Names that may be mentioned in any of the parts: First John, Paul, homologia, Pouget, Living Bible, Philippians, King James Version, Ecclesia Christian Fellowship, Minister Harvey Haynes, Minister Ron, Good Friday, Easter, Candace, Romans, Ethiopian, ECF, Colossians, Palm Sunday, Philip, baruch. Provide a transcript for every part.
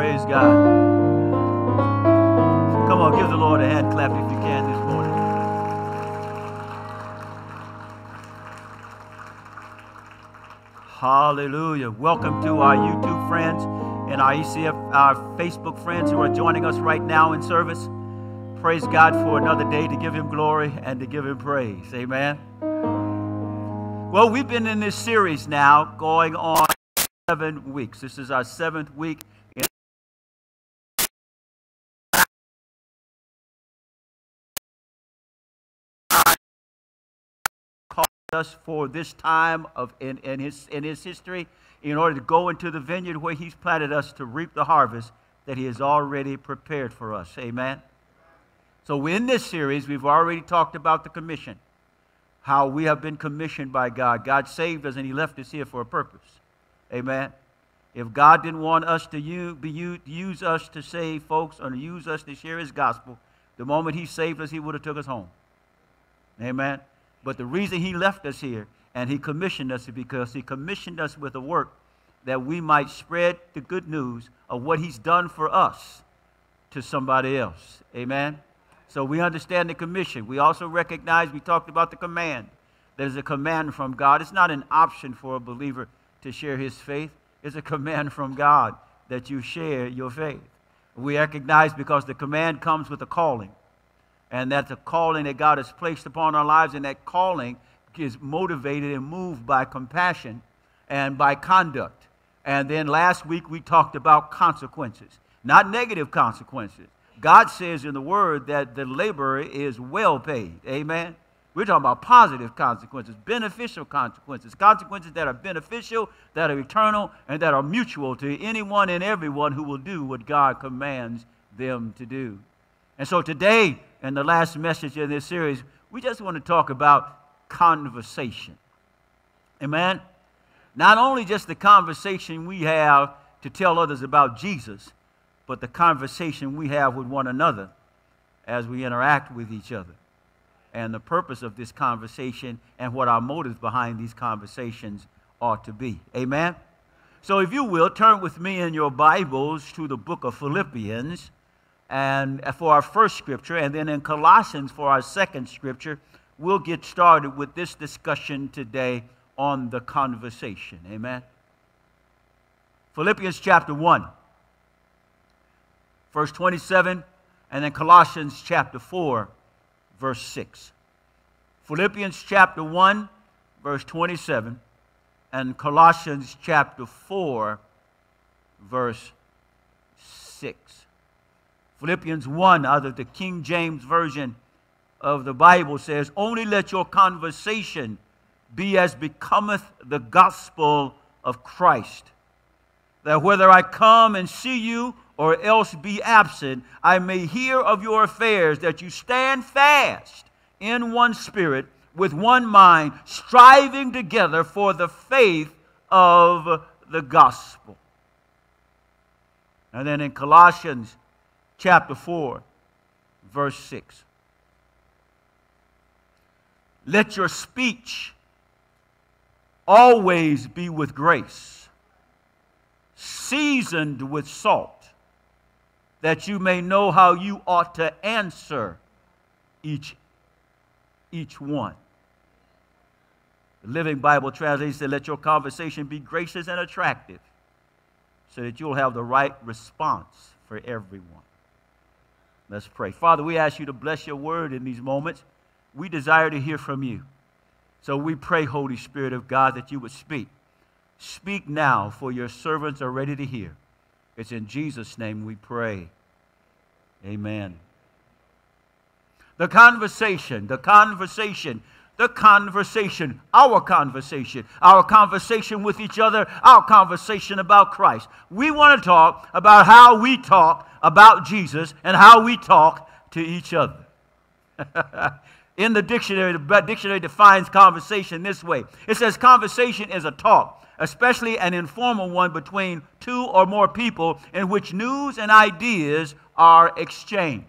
Praise God. Come on, give the Lord a hand clap if you can this morning. Hallelujah. Welcome to our YouTube friends and our ECF, our Facebook friends who are joining us right now in service. Praise God for another day to give Him glory and to give Him praise. Amen. Well, we've been in this series now going on 7 weeks. This is our 7th week. Called us for this time of in his history in order to go into the vineyard where He's planted us to reap the harvest that He has already prepared for us. Amen. So in this series, we've already talked about the commission, how we have been commissioned by God. God saved us and He left us here for a purpose. Amen. If God didn't want us to use us to save folks or use us to share His gospel, the moment He saved us, He would have took us home. Amen. But the reason He left us here and He commissioned us is because He commissioned us with a work that we might spread the good news of what He's done for us to somebody else. Amen. So we understand the commission. We also recognize, we talked about the command. There's a command from God. It's not an option for a believer to share his faith. It's a command from God that you share your faith. We recognize because the command comes with a calling. And that's a calling that God has placed upon our lives. And that calling is motivated and moved by compassion and by conduct. And then last week we talked about consequences. Not negative consequences. God says in the Word that the laborer is well paid. Amen? We're talking about positive consequences, beneficial consequences, consequences that are beneficial, that are eternal, and that are mutual to anyone and everyone who will do what God commands them to do. And so today, in the last message in this series, we just want to talk about conversation. Amen? Not only just the conversation we have to tell others about Jesus, but the conversation we have with one another as we interact with each other, and the purpose of this conversation and what our motives behind these conversations ought to be. Amen? So if you will, turn with me in your Bibles to the book of Philippians and for our first scripture, and then in Colossians for our second scripture. We'll get started with this discussion today on the conversation. Amen? Philippians chapter 1. Verse 27, and then Colossians chapter 4, verse 6. Philippians chapter 1, verse 27, and Colossians chapter 4, verse 6. Philippians 1, out of the King James Version of the Bible, says, "Only let your conversation be as becometh the gospel of Christ, that whether I come and see you, or else be absent, I may hear of your affairs, that you stand fast in one spirit, with one mind, striving together for the faith of the gospel." And then in Colossians chapter 4, verse 6. "Let your speech always be with grace, seasoned with salt, that you may know how you ought to answer each one." The Living Bible translates that, "Let your conversation be gracious and attractive, so that you'll have the right response for everyone." Let's pray. Father, we ask you to bless your word in these moments. We desire to hear from you. So we pray, Holy Spirit of God, that you would speak. Speak now, for your servants are ready to hear. It's in Jesus' name we pray. Amen. The conversation, our conversation with each other, our conversation about Christ. We want to talk about how we talk about Jesus and how we talk to each other. In the dictionary defines conversation this way. It says conversation is a talk, especially an informal one between two or more people, in which news and ideas are exchanged.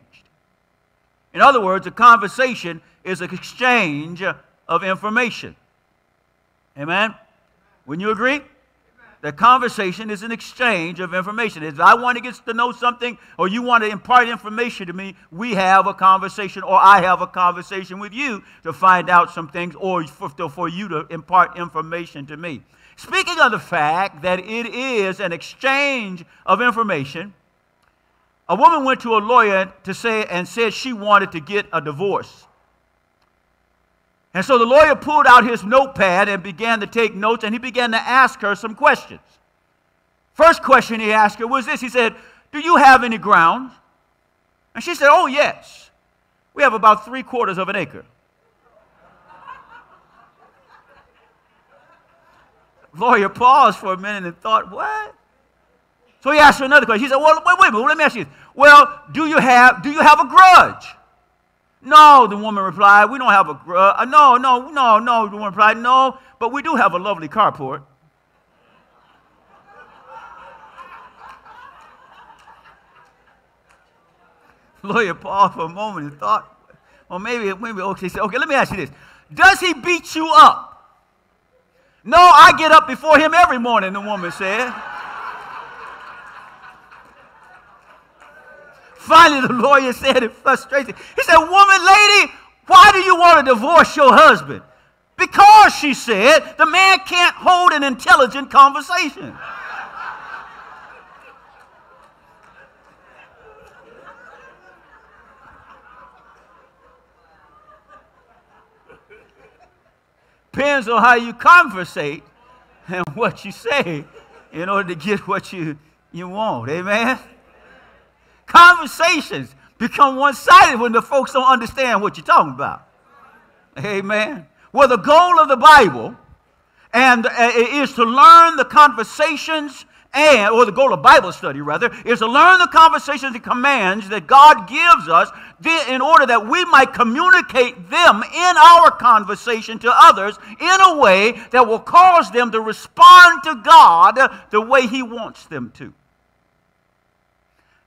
In other words, a conversation is an exchange of information. Amen? Wouldn't you agree? Amen. The conversation is an exchange of information. If I want to get to know something or you want to impart information to me, we have a conversation, or I have a conversation with you to find out some things, or for you to impart information to me. Speaking of the fact that it is an exchange of information, a woman went to a lawyer and said she wanted to get a divorce. And so the lawyer pulled out his notepad and began to take notes, and he began to ask her some questions. First question he asked her was this. He said, "Do you have any ground?" And she said, "Oh, yes. We have about 3/4 of an acre. The lawyer paused for a minute and thought, what? So he asked her another question. He said, "Well, wait a minute, let me ask you this. Well, do you have a grudge?" "No," the woman replied, "we don't have a grudge." No, the woman replied, "No, but we do have a lovely carport." The lawyer paused for a moment and thought, well, maybe, okay. He said, "Okay, let me ask you this. Does he beat you up?" "No, I get up before him every morning," the woman said. Finally, the lawyer said in frustration, he said, "Woman, lady, why do you want to divorce your husband?" "Because," she said, "the man can't hold an intelligent conversation." Depends on how you conversate and what you say in order to get what you want. Amen? Conversations become one-sided when the folks don't understand what you're talking about. Amen? Well, the goal of the Bible is to learn the conversations, or the goal of Bible study, rather, is to learn the conversations and commands that God gives us in order that we might communicate them in our conversation to others in a way that will cause them to respond to God the way He wants them to.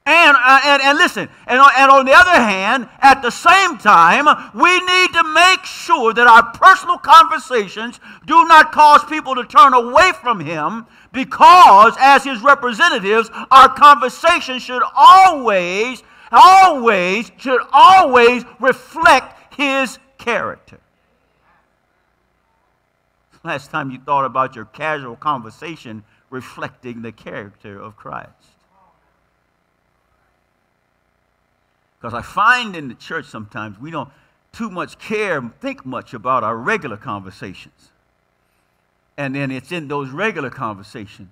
And listen, and on the other hand, at the same time, we need to make sure that our personal conversations do not cause people to turn away from Him, because as His representatives, our conversation should always reflect His character. Last time you thought about your casual conversation reflecting the character of Christ. Because I find in the church sometimes we don't too much care and think much about our regular conversations. And then it's in those regular conversations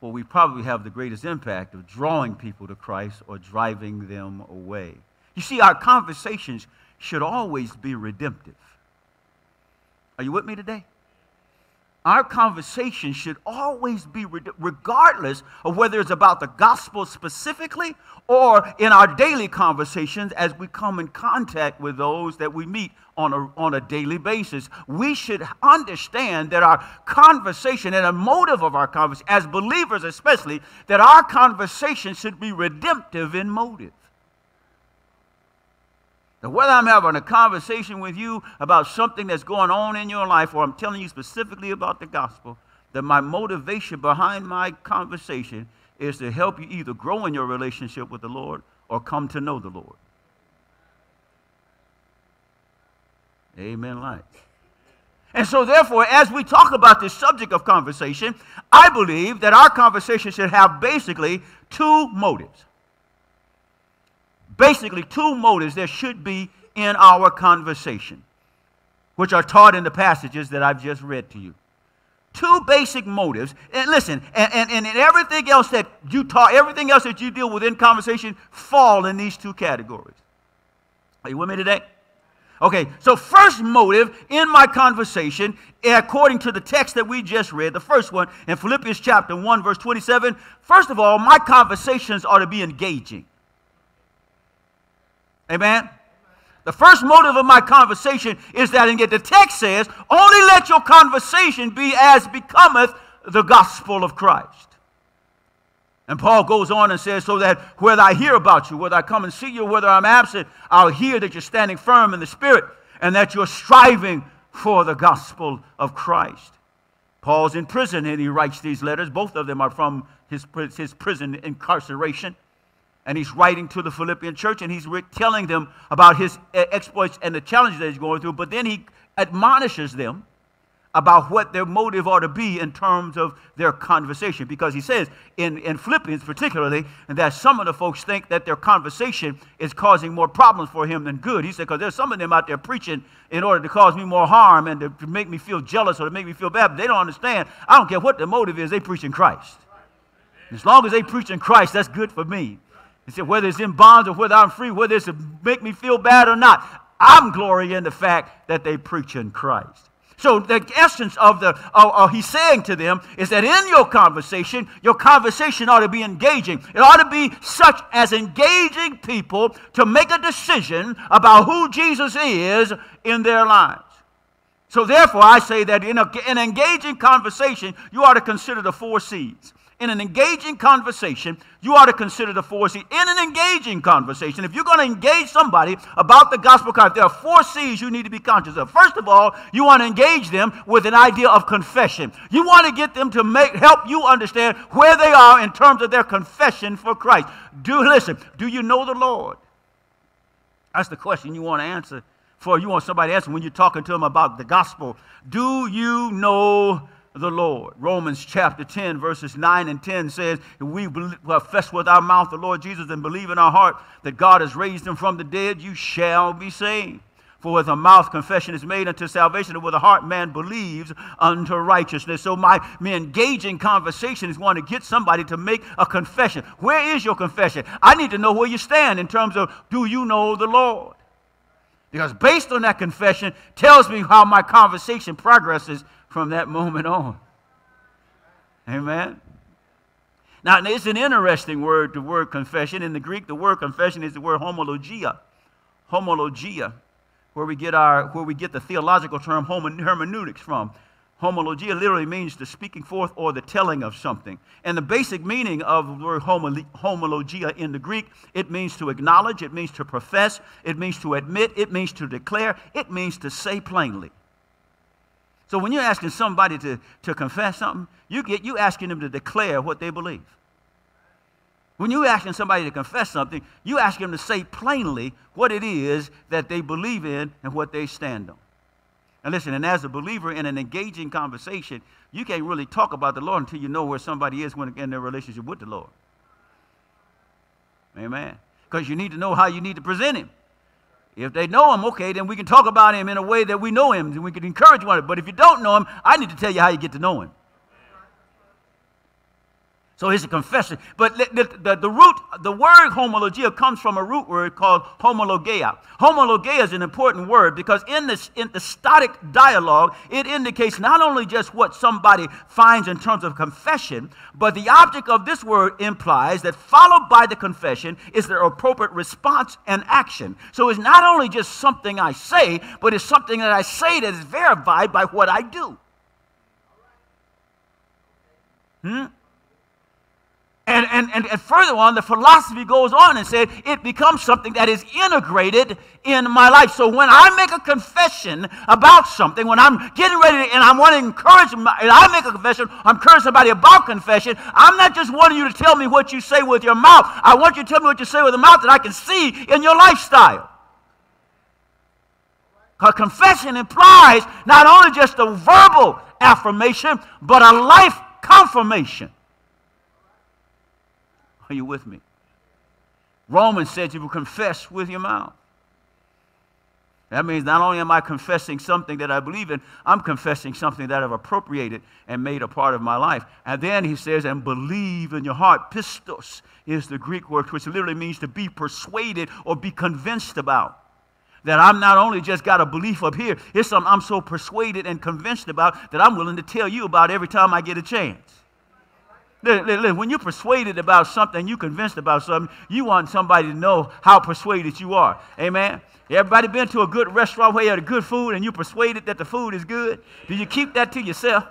where we probably have the greatest impact of drawing people to Christ or driving them away. You see, our conversations should always be redemptive. Are you with me today? Our conversation should always be, regardless of whether it's about the gospel specifically or in our daily conversations as we come in contact with those that we meet on a daily basis. We should understand that our conversation and a motive of our conversation, as believers especially, that our conversation should be redemptive in motive. Now, whether I'm having a conversation with you about something that's going on in your life, or I'm telling you specifically about the gospel, that my motivation behind my conversation is to help you either grow in your relationship with the Lord or come to know the Lord. Amen, light. And so, therefore, as we talk about this subject of conversation, I believe that our conversation should have basically two motives. Basically, two motives there should be in our conversation, which are taught in the passages that I've just read to you. Two basic motives. And listen, and everything else that you talk, everything else that you deal with in conversation fall in these two categories. Are you with me today? Okay, so first motive in my conversation, according to the text that we just read, the first one in Philippians chapter 1, verse 27, first of all, my conversations are to be engaging. Amen? The first motive of my conversation is that, and yet the text says, only let your conversation be as becometh the gospel of Christ. And Paul goes on and says, so that whether I hear about you, whether I come and see you, whether I'm absent, I'll hear that you're standing firm in the Spirit and that you're striving for the gospel of Christ. Paul's in prison and he writes these letters. Both of them are from his prison incarceration. And he's writing to the Philippian church, and he's telling them about his exploits and the challenges that he's going through. But then he admonishes them about what their motive ought to be in terms of their conversation. Because he says, in Philippians particularly, that some of the folks think that their conversation is causing more problems for him than good. He said, because there's some of them out there preaching in order to cause me more harm and to make me feel jealous or to make me feel bad. But they don't understand. I don't care what their motive is. They preach in Christ. As long as they preach in Christ, that's good for me. He said, whether it's in bonds or whether I'm free, whether it's to make me feel bad or not, I'm glorying in the fact that they preach in Christ. So the essence of he's saying to them is that in your conversation ought to be engaging. It ought to be such as engaging people to make a decision about who Jesus is in their lives. So therefore, I say that in an engaging conversation, you ought to consider the four C's. In an engaging conversation, you ought to consider the four C's. In an engaging conversation, if you're going to engage somebody about the gospel of Christ, there are four C's you need to be conscious of. First of all, you want to engage them with an idea of confession. You want to get them to help you understand where they are in terms of their confession for Christ. Do you know the Lord? That's the question you want to answer. You want somebody to answer when you're talking to them about the gospel. Do you know the Lord? Romans chapter 10 verses 9 and 10 says, if we confess with our mouth the Lord Jesus and believe in our heart that God has raised him from the dead, you shall be saved. For with a mouth confession is made unto salvation, and with a heart man believes unto righteousness. So my engaging conversation is wanting to get somebody to make a confession. Where is your confession? I need to know where you stand in terms of, do you know the Lord? Because based on that confession tells me how my conversation progresses from that moment on. Amen. Now, it's an interesting word, the word confession. In the Greek, the word confession is the word homologia. Homologia, where we get the theological term hermeneutics from. Homologia literally means the speaking forth or the telling of something. And the basic meaning of the word homologia in the Greek, it means to acknowledge, it means to profess, it means to admit, it means to declare, it means to say plainly. So when you're asking somebody to confess something, you're asking them to declare what they believe. When you're asking somebody to confess something, you ask them to say plainly what it is that they believe in and what they stand on. And listen, and as a believer in an engaging conversation, you can't really talk about the Lord until you know where somebody is in their relationship with the Lord. Amen. Because you need to know how you need to present him. If they know him, okay, then we can talk about him in a way that we know him, and we can encourage one another. But if you don't know him, I need to tell you how you get to know him. So it's a confession. But the word homologia comes from a root word called homologeia. Homologeia is an important word because in the Stoic dialogue, it indicates not only just what somebody finds in terms of confession, but the object of this word implies that followed by the confession is their appropriate response and action. So it's not only just something I say, but it's something that I say that is verified by what I do. And further on, the philosophy goes on and said, it becomes something that is integrated in my life. So when I make a confession about something, when I'm getting ready and I want to encourage, I'm encouraging somebody about confession, I'm not just wanting you to tell me what you say with your mouth. I want you to tell me what you say with the mouth that I can see in your lifestyle. Because confession implies not only just a verbal affirmation, but a life confirmation. Are you with me? Romans said you will confess with your mouth. That means not only am I confessing something that I believe in, I'm confessing something that I've appropriated and made a part of my life. And then he says, and believe in your heart. Pistos is the Greek word, which literally means to be persuaded or be convinced about. That I'm not only just got a belief up here, it's something I'm so persuaded and convinced about that I'm willing to tell you about every time I get a chance. When you're persuaded about something, you're convinced about something, you want somebody to know how persuaded you are. Amen? Everybody been to a good restaurant where you had good food and you're persuaded that the food is good? Do you keep that to yourself?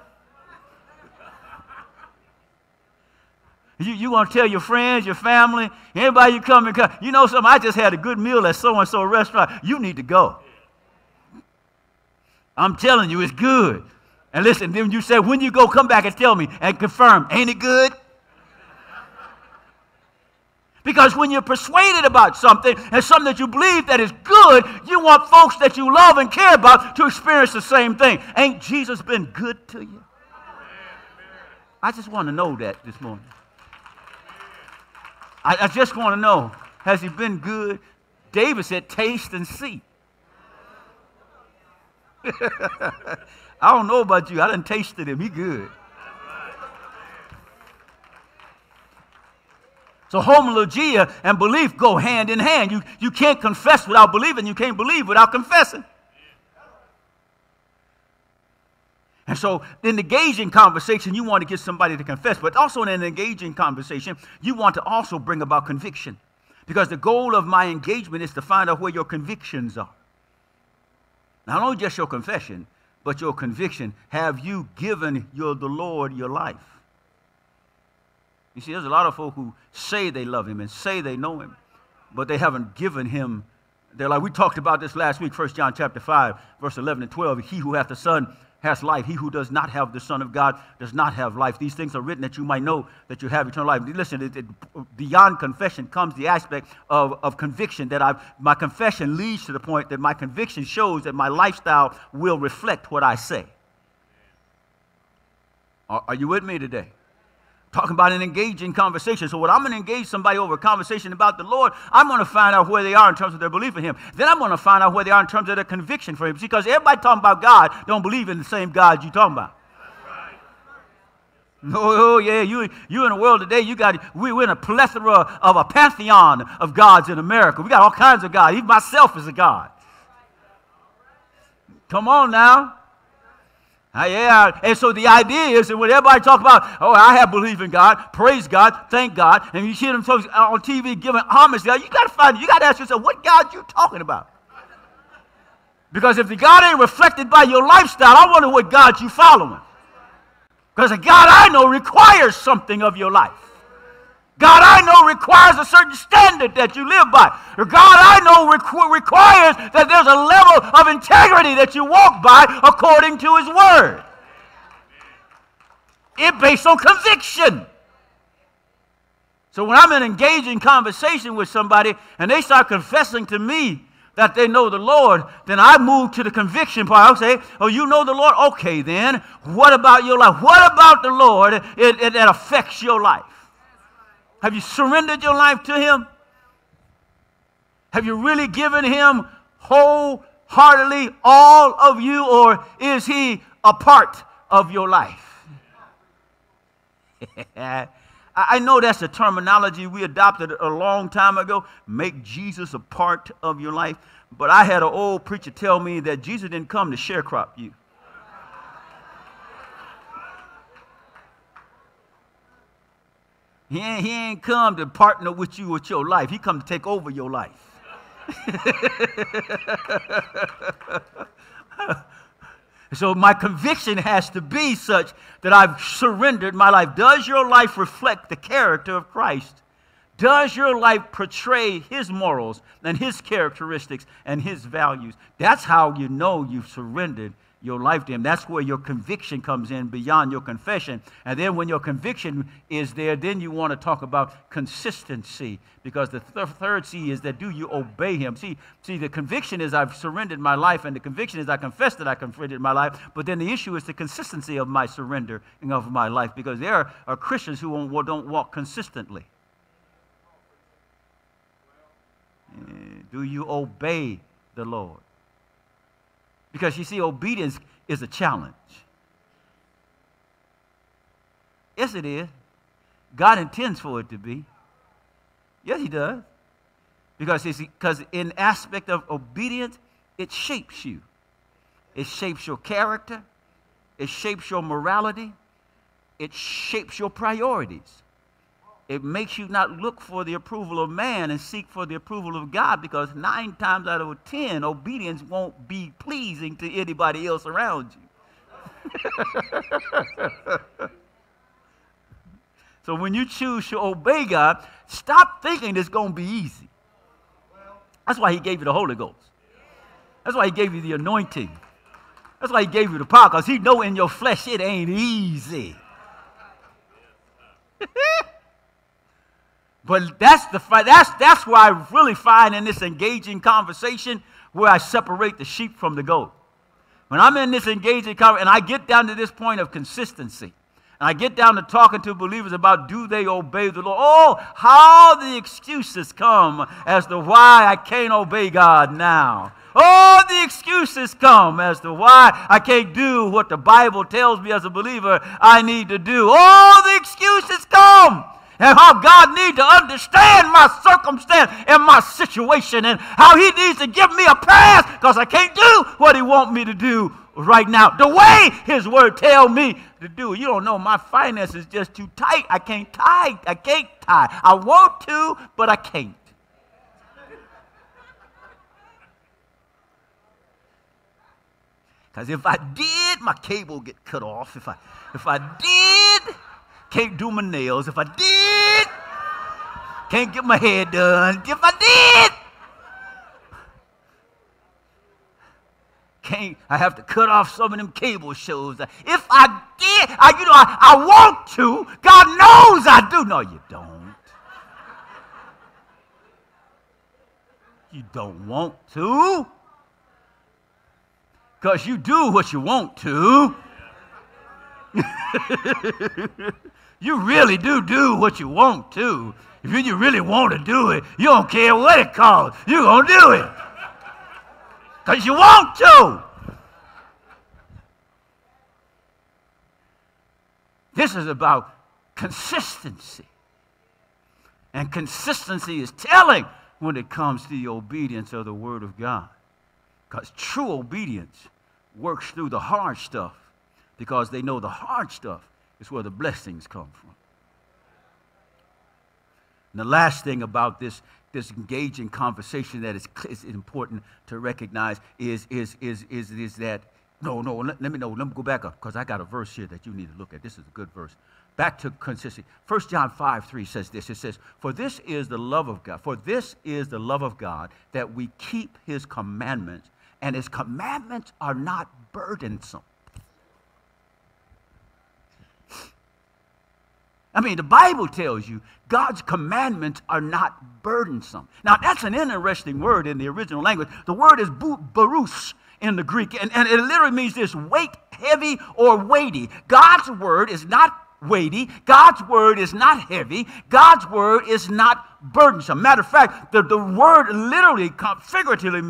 You want to tell your friends, your family, anybody you come and come, you know something, I just had a good meal at so-and-so restaurant. You need to go. I'm telling you, it's good. And listen, then you said, when you go, come back and tell me and confirm. Ain't it good? Because when you're persuaded about something and something that you believe that is good, you want folks that you love and care about to experience the same thing. Ain't Jesus been good to you? I just want to know that this morning. I just want to know, has he been good? David said, taste and see. I don't know about you. I done tasted him. He good. So homologia and belief go hand in hand. You can't confess without believing. You can't believe without confessing. And so in an engaging conversation, you want to get somebody to confess. But also in an engaging conversation, you want to also bring about conviction. Because the goal of my engagement is to find out where your convictions are. Not only just your confession, but your conviction. Have you given the Lord your life? You see, there's a lot of folk who say they love him and say they know him, but they haven't given him. They're like, we talked about this last week, 1 John 5:11-12. He who hath the Son has life. He who does not have the Son of God does not have life. These things are written that you might know that you have eternal life. Listen, beyond confession comes the aspect of conviction, that my confession leads to the point that my conviction shows that my lifestyle will reflect what I say. Are you with me today? Talking about an engaging conversation. So when I'm going to engage somebody over a conversation about the Lord, I'm going to find out where they are in terms of their belief in him. Then I'm going to find out where they are in terms of their conviction for him. Because everybody talking about God don't believe in the same God you're talking about. Oh, yeah, you in the world today, we're in a plethora of a pantheon of gods in America. We got all kinds of gods. Even myself is a God. Come on now. Yeah, and so the idea is that when everybody talks about, oh, I have belief in God, praise God, thank God, and you hear them folks on TV giving homage, you got to ask yourself, what God you talking about? Because if the God ain't reflected by your lifestyle, I wonder what God you following. Because the God I know requires something of your life. God I know requires a certain standard that you live by. God I know requires that there's a level of integrity that you walk by according to his word. It's based on conviction. So when I'm in engaging conversation with somebody and they start confessing to me that they know the Lord, then I move to the conviction part. I'll say, oh, you know the Lord? Okay, then. What about your life? What about the Lord that affects your life? Have you surrendered your life to him? Have you really given him wholeheartedly all of you, or is he a part of your life? I know that's a terminology we adopted a long time ago. Make Jesus a part of your life. But I had an old preacher tell me that Jesus didn't come to sharecrop you. He ain't come to partner with you with your life. He come to take over your life. So my conviction has to be such that I've surrendered my life. Does your life reflect the character of Christ? Does your life portray his morals and his characteristics and his values? That's how you know you've surrendered your life to him. That's where your conviction comes in beyond your confession. And then when your conviction is there, then you want to talk about consistency, because the third C is that do you obey him? See, the conviction is I've surrendered my life, and the conviction is I confess that I surrendered my life, but then the issue is the consistency of my surrender and of my life, because there are Christians who don't walk consistently. Do you obey the Lord? Because, you see, obedience is a challenge. Yes, it is. God intends for it to be. Yes, he does. Because in aspect of obedience, it shapes you. It shapes your character. It shapes your morality. It shapes your priorities. It makes you not look for the approval of man and seek for the approval of God, because 9 times out of 10, obedience won't be pleasing to anybody else around you. So when you choose to obey God, stop thinking it's going to be easy. That's why he gave you the Holy Ghost. That's why he gave you the anointing. That's why he gave you the power, because he know in your flesh it ain't easy. But that's where I really find in this engaging conversation where I separate the sheep from the goat. When I'm in this engaging conversation, and I get down to this point of consistency, and I get down to talking to believers about do they obey the Lord? Oh, how the excuses come as to why I can't obey God now. Oh, the excuses come as to why I can't do what the Bible tells me as a believer I need to do. Oh, the excuses come. And how God needs to understand my circumstance and my situation, and how he needs to give me a pass because I can't do what he wants me to do right now, the way his word tells me to do. You don't know, my finance is just too tight. I can't tie. I can't tie. I want to, but I can't. Because if I did, my cable would get cut off. If I did, can't do my nails. If I did, can't get my hair done. If I did, can't. I have to cut off some of them cable shows. If I did, I want to. God knows I do. No, you don't. You don't want to. Because you do what you want to. You really do what you want to. If you really want to do it, you don't care what it costs. You're going to do it. Because you want to. This is about consistency. And consistency is telling when it comes to the obedience of the Word of God. Because true obedience works through the hard stuff, because they know the hard stuff is where the blessings come from. And the last thing about this engaging conversation that is important to recognize is that, let me go back up, because I got a verse here that you need to look at. This is a good verse. Back to consistency. First John 5:3 says this. It says, "For this is the love of God. For this is the love of God, that we keep his commandments, and his commandments are not burdensome." I mean, the Bible tells you God's commandments are not burdensome. Now, that's an interesting word in the original language. The word is baruch in the Greek, and it literally means this: weight, heavy, or weighty. God's word is not weighty. God's word is not heavy. God's word is not burdensome. Matter of fact, the word literally, figuratively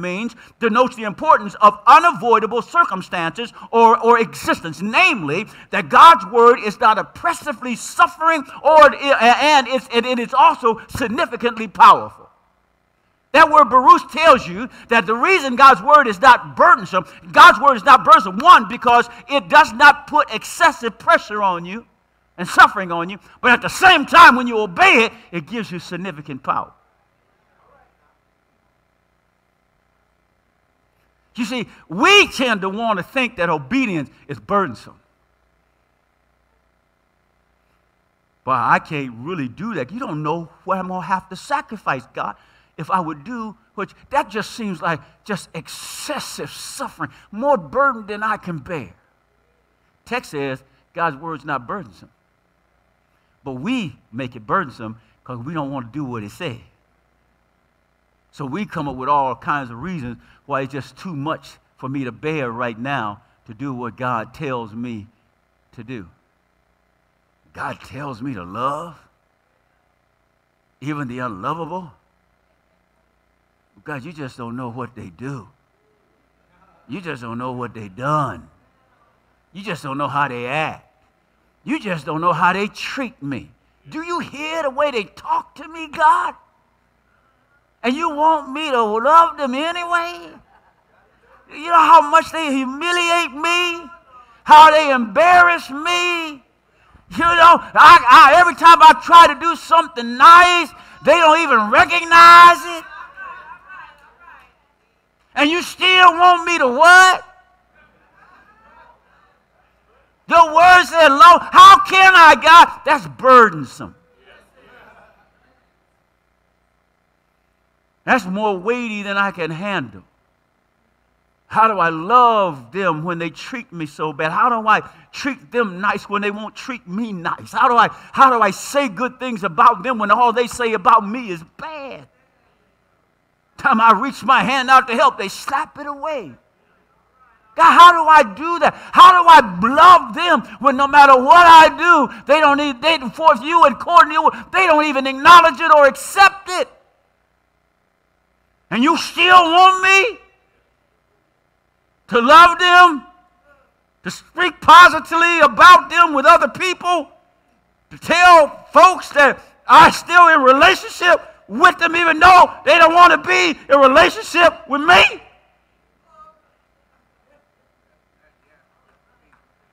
denotes the importance of unavoidable circumstances or existence. Namely, that God's word is not oppressively suffering, and it is also significantly powerful. That word baruch tells you that the reason God's word is not burdensome, one, because it does not put excessive pressure on you and suffering on you, but at the same time, when you obey it, it gives you significant power. You see, we tend to want to think that obedience is burdensome. But I can't really do that. You don't know what I'm going to have to sacrifice, God, if I would do what. That just seems like just excessive suffering, more burden than I can bear. Text says God's word's not burdensome. But we make it burdensome because we don't want to do what it says. So we come up with all kinds of reasons why it's just too much for me to bear right now to do what God tells me to do. God tells me to love, even the unlovable. God, you just don't know what they do. You just don't know what they done. You just don't know how they act. You just don't know how they treat me. Do you hear the way they talk to me, God? And you want me to love them anyway? You know how much they humiliate me? How they embarrass me? You know, I every time I try to do something nice, they don't even recognize it. And you still want me to what? Your word said, "Lo, how can I, God?" That's burdensome. That's more weighty than I can handle. How do I love them when they treat me so bad? How do I treat them nice when they won't treat me nice? How do I say good things about them when all they say about me is bad? Time I reach my hand out to help, they slap it away. God, how do I do that? How do I love them when no matter what I do, they don't need, they force you and Cornel, they don't even acknowledge it or accept it. And you still want me to love them, to speak positively about them with other people, to tell folks that I'm still in relationship with them even though they don't want to be in relationship with me?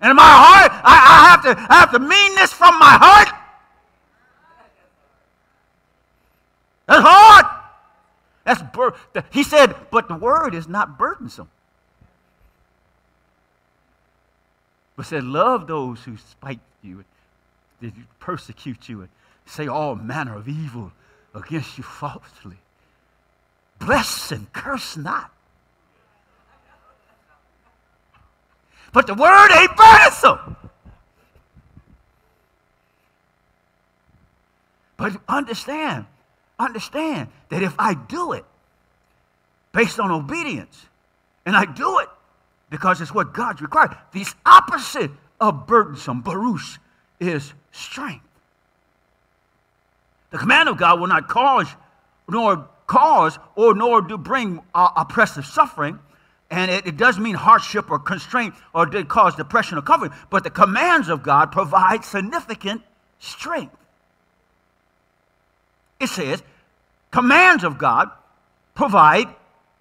And in my heart, I have to mean this from my heart. That's hard. He said, but the word is not burdensome. But said, love those who spite you, and persecute you, and say all manner of evil against you falsely. Bless and curse not. But the word ain't burdensome. But understand that if I do it based on obedience, and I do it because it's what God required. The opposite of burdensome, baruch, is strength. The command of God will not cause, nor do bring oppressive suffering. And it does mean hardship or constraint or did cause depression or comfort. But the commands of God provide significant strength. It says, commands of God provide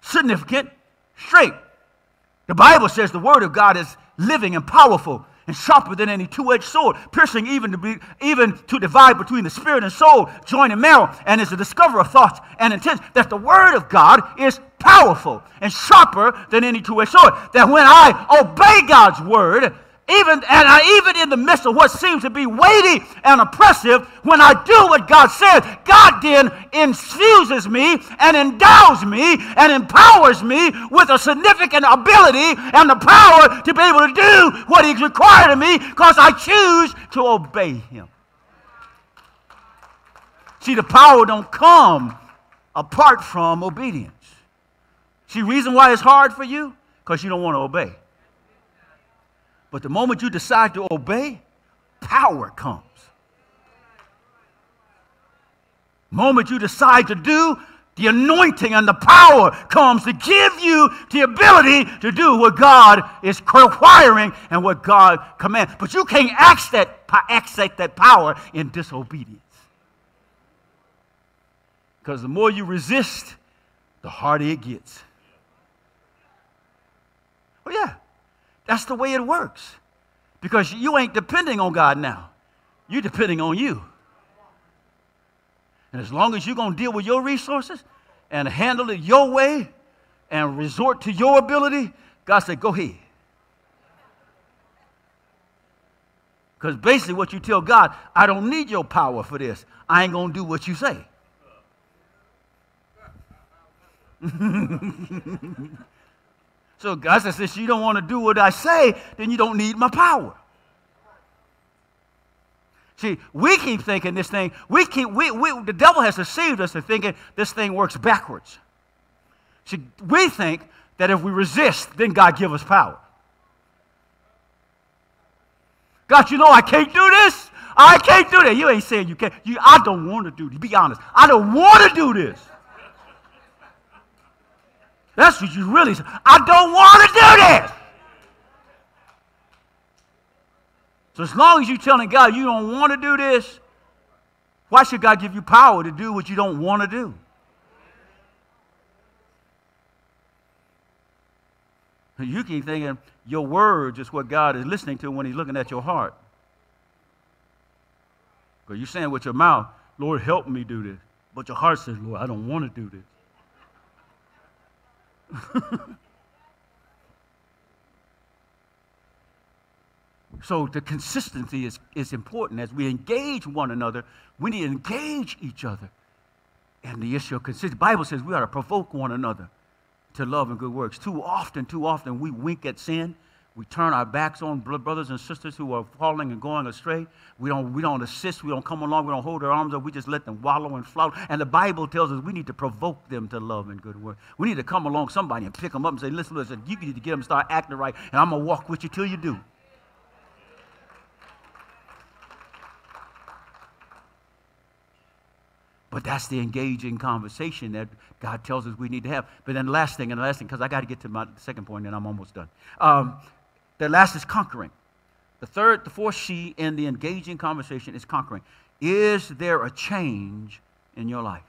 significant strength. The Bible says the word of God is living and powerful and sharper than any two-edged sword, piercing even to divide between the spirit and soul, joint and marrow, and is a discoverer of thoughts and intents. That the word of God is powerful and sharper than any two-edged sword. That when I obey God's word, even in the midst of what seems to be weighty and oppressive, when I do what God says, God then infuses me and endows me and empowers me with a significant ability and the power to be able to do what He's required of me because I choose to obey Him. See, the power don't come apart from obedience. See, reason why it's hard for you? Because you don't want to obey. But the moment you decide to obey, power comes. The moment you decide to do, the anointing and the power comes to give you the ability to do what God is requiring and what God commands. But you can't access that power in disobedience. Because the more you resist, the harder it gets. Oh, yeah. That's the way it works. Because you ain't depending on God now. You're depending on you. And as long as you're going to deal with your resources and handle it your way and resort to your ability, God said, go ahead. Because basically what you tell God, I don't need your power for this. I ain't going to do what you say. So God says, if you don't want to do what I say, then you don't need my power. See, we keep thinking this thing, the devil has deceived us in thinking this thing works backwards. See, we think that if we resist, then God give us power. God, you know I can't do this. I can't do that. You ain't saying you can't. I don't want to do this. Be honest. I don't want to do this. That's what you really say. I don't want to do this. So as long as you're telling God you don't want to do this, why should God give you power to do what you don't want to do? You keep thinking your words is what God is listening to when He's looking at your heart. Because you're saying with your mouth, Lord, help me do this. But your heart says, Lord, I don't want to do this. So the consistency is important. As we engage one another, we need to engage each other. And the issue of consistency, the Bible says we ought to provoke one another to love and good works. Too often we wink at sin. We turn our backs on brothers and sisters who are falling and going astray. We don't assist. We don't come along. We don't hold their arms up. We just let them wallow and flout. And the Bible tells us we need to provoke them to love and good works. We need to come along somebody and pick them up and say, listen, you need to get them to start acting right, and I'm going to walk with you till you do. But that's the engaging conversation that God tells us we need to have. But then the last thing, because I got to get to my second point, and I'm almost done. The last is conquering. The fourth C in the engaging conversation is conquering. Is there a change in your life?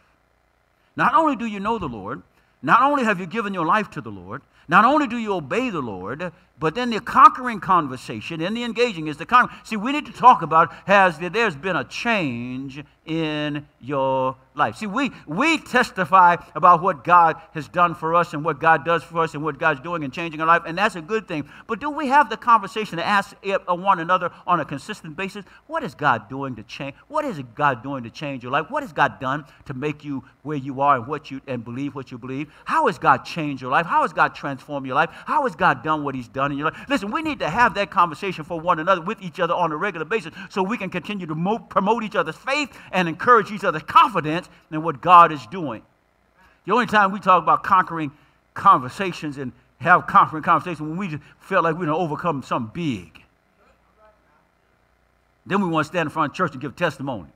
Not only do you know the Lord, not only have you given your life to the Lord, not only do you obey the Lord, but then the conquering conversation and the engaging is the conquering. See, we need to talk about there's been a change in your life. See, we testify about what God has done for us and what God does for us and what God's doing and changing our life, and that's a good thing. But do we have the conversation to ask one another on a consistent basis, what is God doing to change? What is God doing to change your life? What has God done to make you where you are and believe what you believe? How has God changed your life? How has God transformed your life? How has God done what He's done in your life? Listen, we need to have that conversation for one another with each other on a regular basis, so we can continue to promote each other's faith and encourage each other's confidence in what God is doing. The only time we talk about conquering conversations and have conquering conversations when we just feel like we're going to overcome something big. Then we want to stand in front of church and give testimony.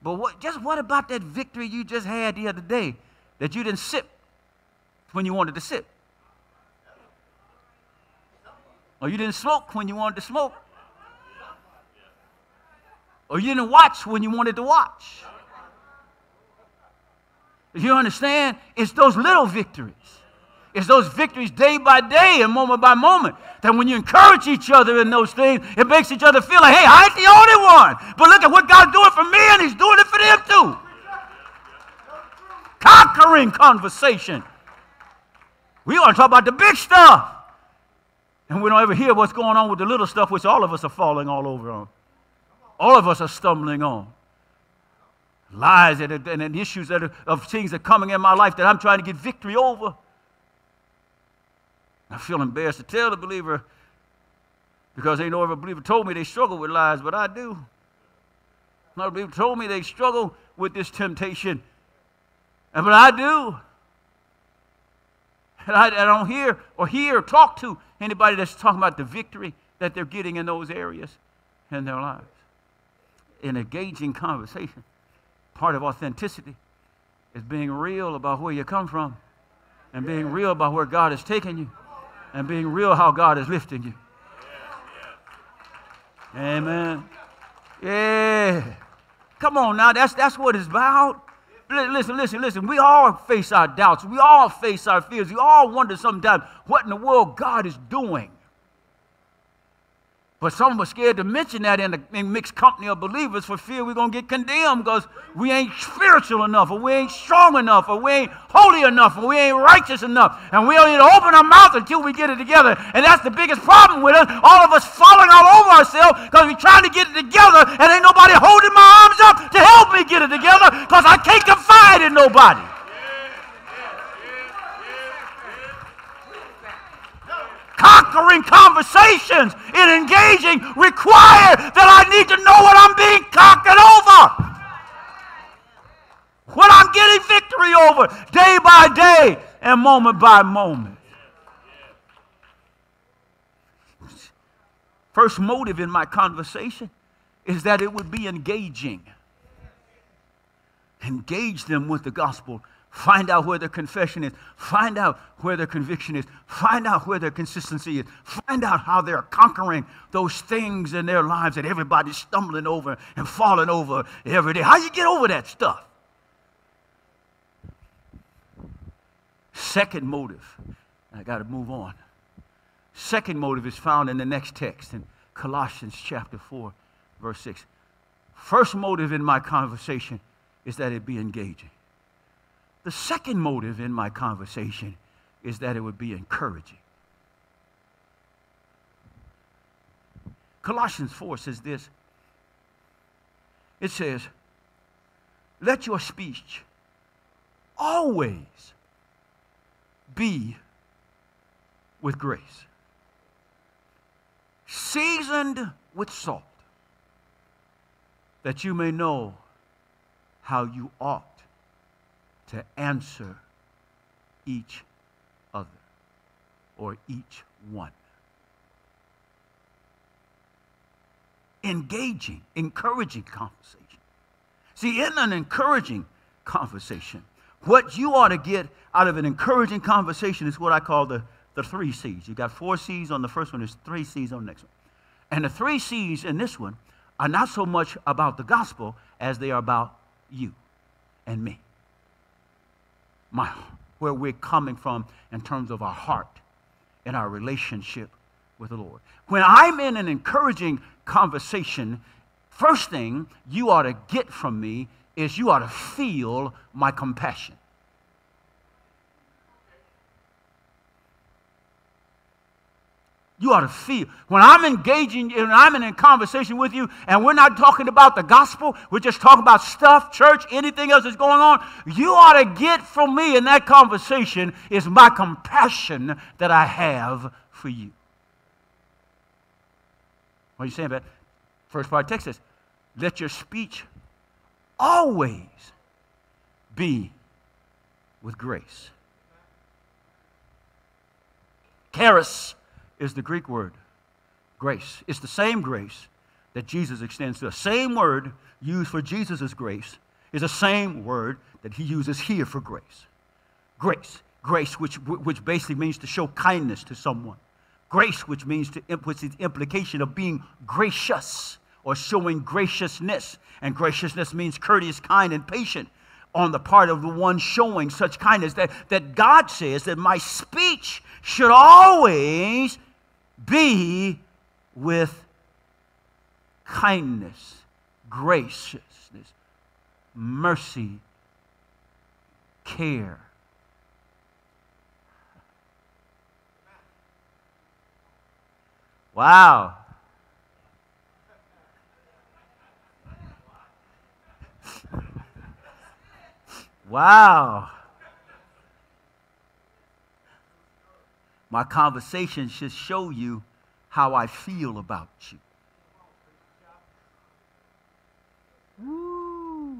But what about that victory you just had the other day that you didn't sip when you wanted to sip? Or you didn't smoke when you wanted to smoke. Or you didn't watch when you wanted to watch. You understand? It's those little victories. It's those victories day by day and moment by moment that when you encourage each other in those things, it makes each other feel like, hey, I ain't the only one. But look at what God's doing for me, and He's doing it for them too. Conquering conversation. We want to talk about the big stuff. And we don't ever hear what's going on with the little stuff, which all of us are falling all over on. All of us are stumbling on. Lies and issues of things that are coming in my life that I'm trying to get victory over. I feel embarrassed to tell the believer, because ain't no other believer told me they struggle with lies, but I do. Another believer told me they struggle with this temptation, but I do. And I don't hear or talk to anybody that's talking about the victory that they're getting in those areas in their lives. An engaging conversation. Part of authenticity is being real about where you come from, and being real about where God has taken you, and being real how God is lifting you. Yeah. Amen. Yeah. Come on now, that's what it's about. Listen. We all face our doubts. We all face our fears. We all wonder sometimes what in the world God is doing. But some are scared to mention that in mixed company of believers for fear we're going to get condemned because we ain't spiritual enough, or we ain't strong enough, or we ain't holy enough, or we ain't righteous enough. And we don't need to open our mouth until we get it together. And that's the biggest problem with us. All of us falling all over ourselves because we're trying to get it together, and ain't nobody holding my arms up to help me get it together because I can't confide in nobody. Conquering conversations and engaging require that I need to know what I'm being conquered over. What I'm getting victory over day by day and moment by moment. First motive in my conversation is that it would be engaging. Engage them with the gospel. Find out where their confession is. Find out where their conviction is. Find out where their consistency is. Find out how they're conquering those things in their lives that everybody's stumbling over and falling over every day. How you get over that stuff? Second motive. I got to move on. Second motive is found in the next text in Colossians chapter 4, verse 6. First motive in my conversation is that it be engaging. The second motive in my conversation is that it would be encouraging. Colossians 4 says this. It says, Let your speech always be with grace, seasoned with salt, that you may know how you ought to answer each other or each one. Engaging, encouraging conversation. See, in an encouraging conversation, what you ought to get out of an encouraging conversation is what I call the three C's. You got four C's on the first one, there's three C's on the next one. And the three C's in this one are not so much about the gospel as they are about you and me. Where we're coming from in terms of our heart and our relationship with the Lord. When I'm in an encouraging conversation, first thing you ought to get from me is you ought to feel my compassion. You ought to feel. When I'm engaging, and I'm in a conversation with you, and we're not talking about the gospel, we're just talking about stuff, church, anything else that's going on, you ought to get from me in that conversation is my compassion that I have for you. What are you saying about? First part of the text says, let your speech always be with grace. Charis is the Greek word, grace. It's the same grace that Jesus extends to us. Same word used for Jesus' grace is the same word that he uses here for grace. Grace. Grace, which basically means to show kindness to someone. Grace, which means the implication of being gracious or showing graciousness. And graciousness means courteous, kind, and patient on the part of the one showing such kindness. That God says that my speech should always be with kindness, graciousness, mercy, care. Wow. Wow. My conversation should show you how I feel about you. Woo.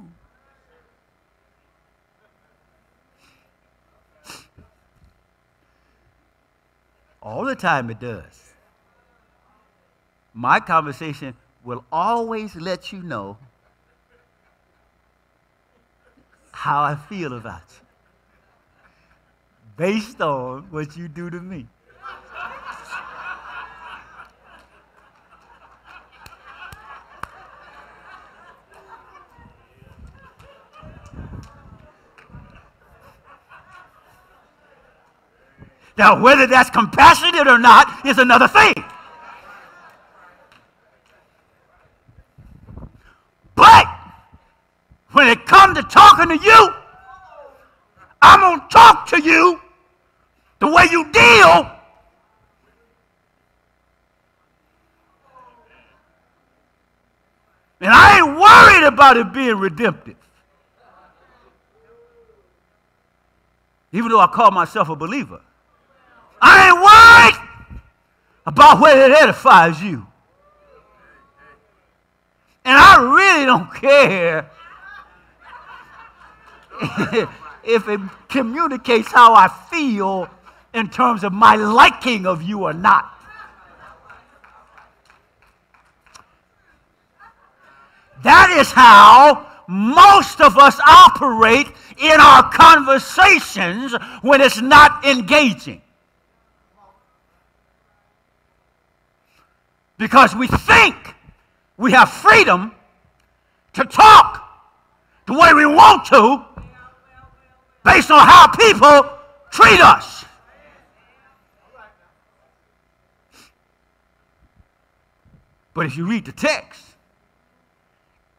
All the time it does. My conversation will always let you know how I feel about you based on what you do to me. Now, whether that's compassionate or not is another thing. When it comes to talking to you, I'm going to talk to you the way you deal and I ain't worried about it being redemptive. Even though I call myself a believer, I ain't worried about whether it edifies you. And I really don't care if it communicates how I feel in terms of my liking of you or not. That is how most of us operate in our conversations when it's not engaging. Because we think we have freedom to talk the way we want to, based on how people treat us. But if you read the text,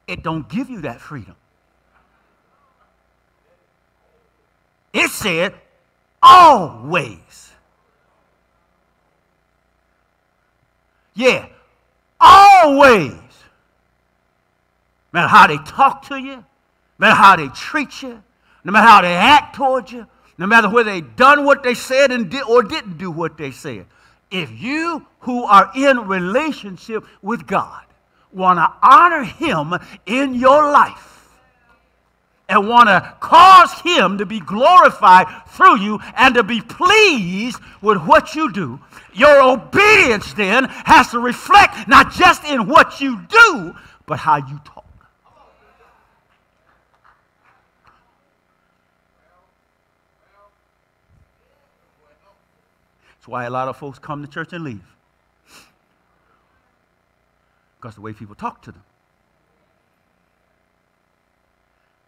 it don't give you that freedom. It said, always. Yeah, always. No matter how they talk to you, No matter how they treat you, no matter how they act toward you, no matter whether they done what they said and did, or didn't do what they said. If you who are in relationship with God want to honor Him in your life and want to cause Him to be glorified through you and to be pleased with what you do, your obedience then has to reflect not just in what you do, but how you talk. That's why a lot of folks come to church and leave. Because the way people talk to them.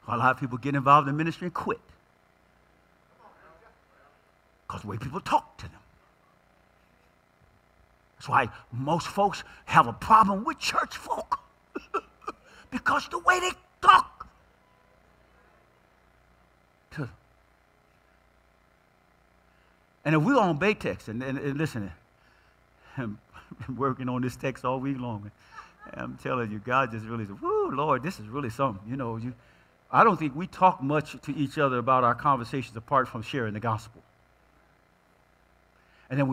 A lot of people get involved in ministry and quit. Because the way people talk to them. That's why most folks have a problem with church folk. Because the way they talk to them. And if we're on Bay text, and listen, I'm working on this text all week long. And I'm telling you, God just really said, whoo, Lord, this is really something. You know, I don't think we talk much to each other about our conversations apart from sharing the gospel. And then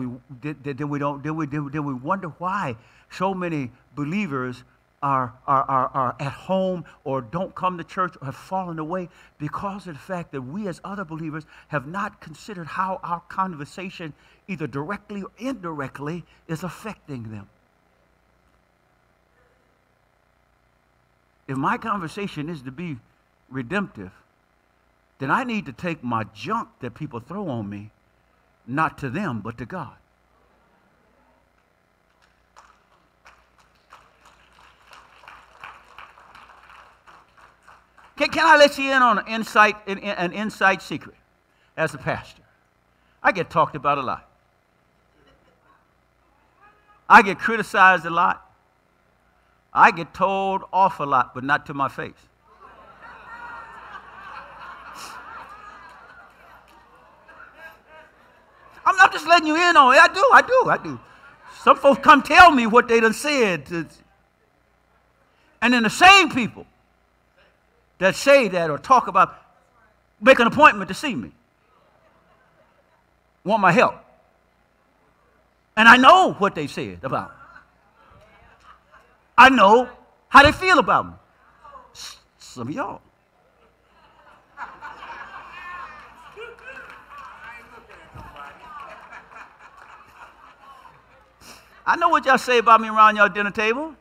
we wonder why so many believers are at home or don't come to church or have fallen away because of the fact that we as other believers have not considered how our conversation, either directly or indirectly, is affecting them. If my conversation is to be redemptive, then I need to take my junk that people throw on me, not to them, but to God. Can I let you in on an inside secret as a pastor? I get talked about a lot. I get criticized a lot. I get told off a lot, but not to my face. I'm just letting you in on it. I do. Some folks come tell me what they done said. And then the same people that say that or talk about, make an appointment to see me. Want my help. And I know what they said about me. I know how they feel about me. Some of y'all. I know what y'all say about me around your dinner table,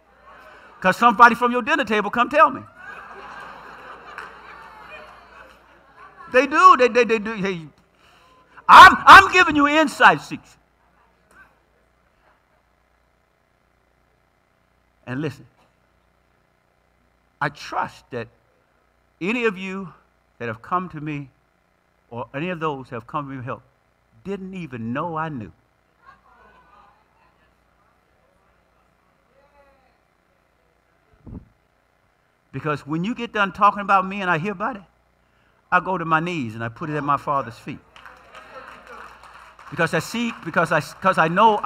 because somebody from your dinner table come tell me. They do. They do. Hey, I'm giving you inside secrets. And listen, I trust that any of you that have come to me, or any of those that have come to me for help, didn't even know I knew. Because when you get done talking about me and I hear about it, I go to my knees and I put it at my Father's feet. Because I seek, because I know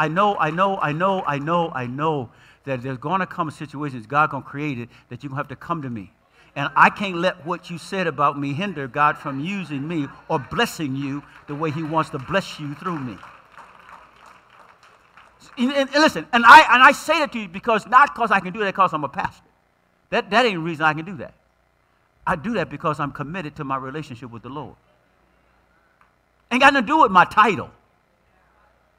that there's going to come situations, God's going to create it, that you're going to have to come to me. And I can't let what you said about me hinder God from using me or blessing you the way He wants to bless you through me. And listen, and I say that to you because not because I can do that because I'm a pastor. That ain't the reason I can do that. I do that because I'm committed to my relationship with the Lord. Ain't got nothing to do with my title.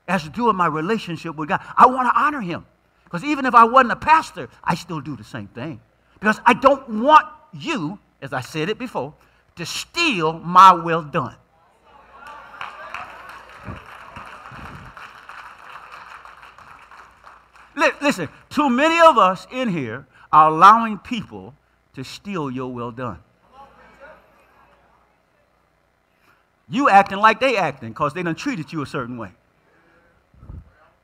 It has to do with my relationship with God. I want to honor Him. Because even if I wasn't a pastor, I still do the same thing. Because I don't want you, as I said it before, to steal my well done. Listen, too many of us in here are allowing people to steal your well done. You acting like they acting because they done treated you a certain way.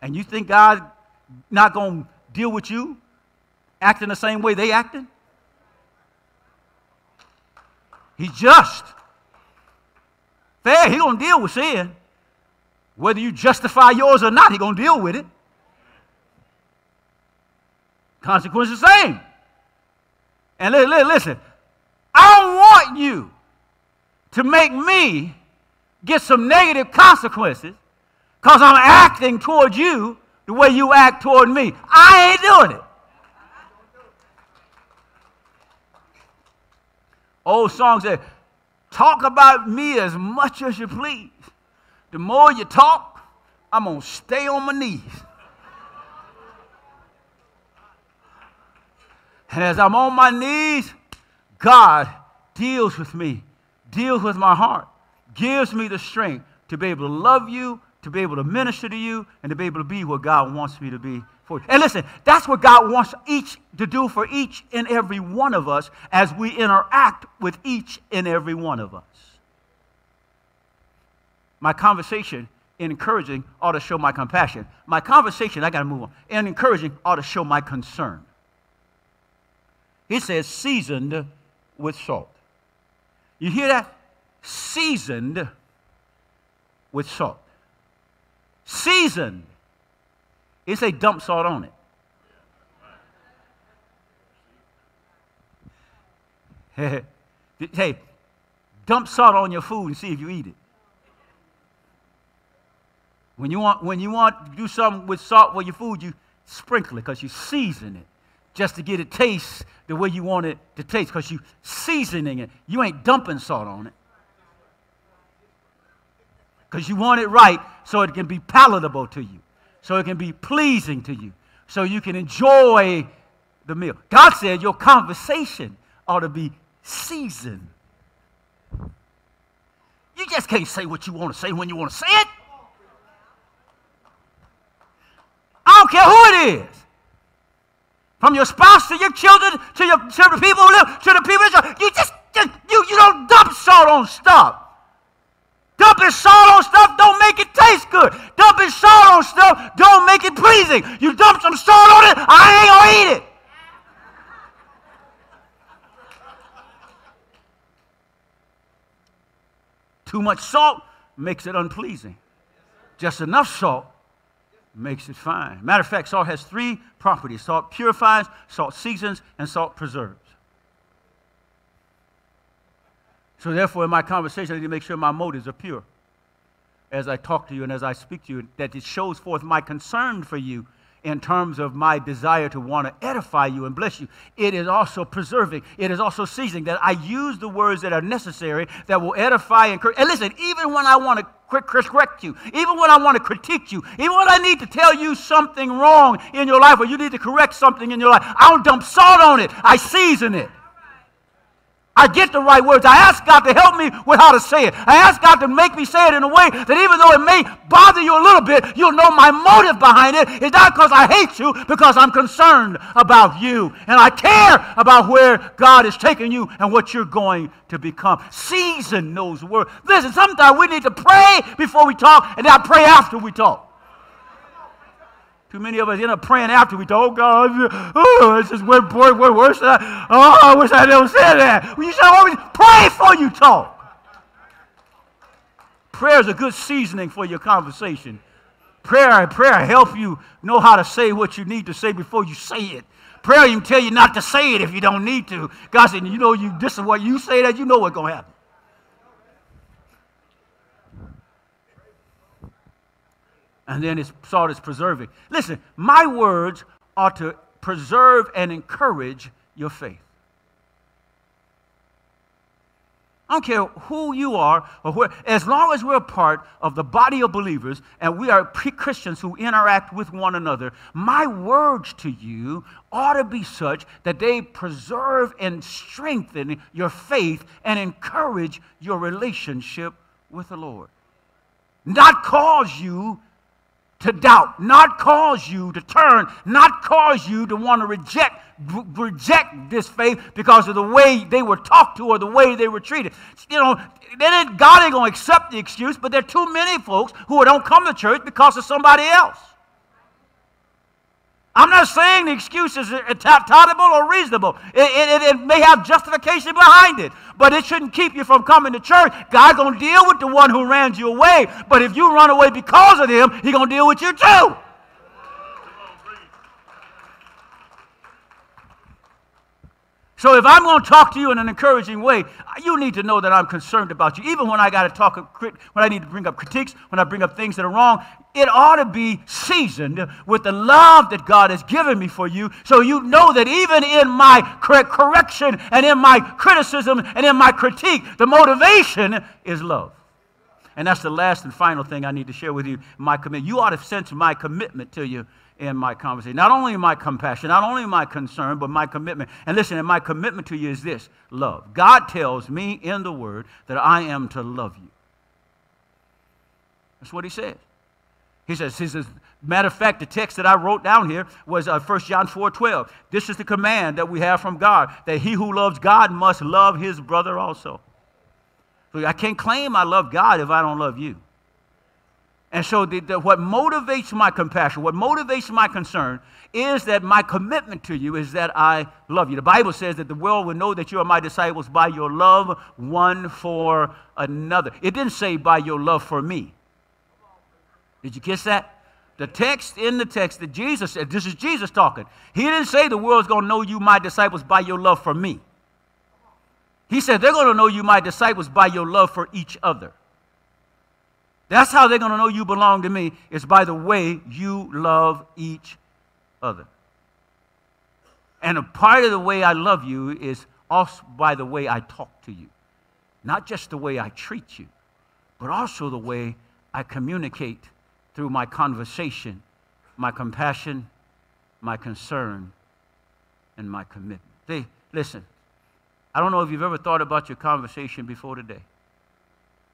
And you think God's not going to deal with you acting the same way they acting? He's just. Fair, He's going to deal with sin. Whether you justify yours or not, He's going to deal with it. Consequence the same. And listen, I don't want want you to make me get some negative consequences because I'm acting toward you the way you act toward me. I ain't doing it. Old song said, talk about me as much as you please. The more you talk, I'm going to stay on my knees. And as I'm on my knees, God deals with me, deals with my heart, gives me the strength to be able to love you, to be able to minister to you, and to be able to be what God wants me to be for you. And listen, that's what God wants each to do for each and every one of us as we interact with each and every one of us. My conversation in encouraging ought to show my compassion. My conversation, I got to move on, in encouraging ought to show my concern. It says seasoned with salt. You hear that? Seasoned with salt. Seasoned. It say dump salt on it. Hey, dump salt on your food and see if you eat it. When you want to do something with salt with your food, you sprinkle it because you season it just to get it taste the way you want it to taste because you're seasoning it. You ain't dumping salt on it because you want it right so it can be palatable to you, so it can be pleasing to you, so you can enjoy the meal. God said your conversation ought to be seasoned. You just can't say what you want to say when you want to say it. I don't care who it is. From your spouse to your children, to the people who live, to the people, you don't dump salt on stuff. Dumping salt on stuff don't make it taste good. Dumping salt on stuff don't make it pleasing. You dump some salt on it, I ain't gonna eat it. Too much salt makes it unpleasing. Just enough salt makes it fine. Matter of fact, salt has three properties. Salt purifies, salt seasons, and salt preserves. So therefore, in my conversation, I need to make sure my motives are pure as I talk to you and as I speak to you, that it shows forth my concern for you in terms of my desire to want to edify you and bless you. It is also preserving. It is also seasoning, that I use the words that are necessary that will edify and encourage. And listen, even when I want to correct you, even when I want to critique you, even when I need to tell you something wrong in your life or you need to correct something in your life, I don't dump salt on it. I season it. I get the right words. I ask God to help me with how to say it. I ask God to make me say it in a way that even though it may bother you a little bit, you'll know my motive behind it is not because I hate you, because I'm concerned about you. And I care about where God is taking you and what you're going to become. Season those words. Listen, sometimes we need to pray before we talk and not pray after we talk. Too many of us end up praying after we talk. Oh, God, oh, it's just way worse. I wish I never said that. You should always pray before you talk. Prayer is a good seasoning for your conversation. Prayer help you know how to say what you need to say before you say it. Prayer even tell you not to say it if you don't need to. God said, you know, this is what you say that, you know what's going to happen. And then it's salt is preserving. Listen, my words are to preserve and encourage your faith. I don't care who you are or where, as long as we're a part of the body of believers and we are Christians who interact with one another, my words to you ought to be such that they preserve and strengthen your faith and encourage your relationship with the Lord. Not cause you to doubt, not cause you to turn, not cause you to want to reject this faith because of the way they were talked to or the way they were treated. You know, God ain't going to accept the excuse, but there are too many folks who don't come to church because of somebody else. I'm not saying the excuse is tolerable or reasonable. It may have justification behind it, but it shouldn't keep you from coming to church. God's going to deal with the one who ran you away, but if you run away because of him, he's going to deal with you too. So if I'm going to talk to you in an encouraging way, you need to know that I'm concerned about you. Even when I got to talk, when I need to bring up critiques, when I bring up things that are wrong, it ought to be seasoned with the love that God has given me for you, so you know that even in my correction and in my criticism and in my critique, the motivation is love. And that's the last and final thing I need to share with you, my commitment. You ought to sense my commitment to you in my conversation. Not only my compassion, not only my concern, but my commitment. And listen, and my commitment to you is this: love. God tells me in the Word that I am to love you. That's what He said. He says, matter of fact, the text that I wrote down here was First John 4:12. This is the command that we have from God, that he who loves God must love his brother also. So I can't claim I love God if I don't love you. And so what motivates my compassion, what motivates my concern, is that my commitment to you is that I love you. The Bible says that the world will know that you are my disciples by your love one for another. It didn't say by your love for me. Did you catch that? The text in the text that Jesus said, this is Jesus talking. He didn't say the world's going to know you, my disciples, by your love for me. He said they're going to know you, my disciples, by your love for each other. That's how they're going to know you belong to me, is by the way you love each other. And a part of the way I love you is also by the way I talk to you. Not just the way I treat you, but also the way I communicate through my conversation, my compassion, my concern, and my commitment. Listen, I don't know if you've ever thought about your conversation before today,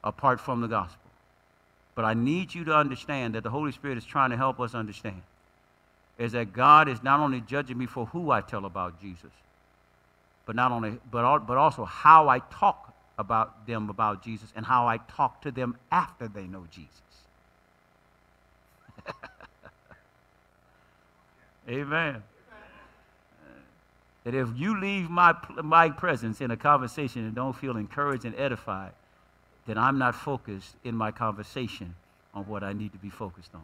apart from the gospel. But I need you to understand that the Holy Spirit is trying to help us understand is that God is not only judging me for who I tell about Jesus, but also how I talk about them about Jesus and how I talk to them after they know Jesus. Amen. That if you leave my presence in a conversation and don't feel encouraged and edified, then I'm not focused in my conversation on what I need to be focused on.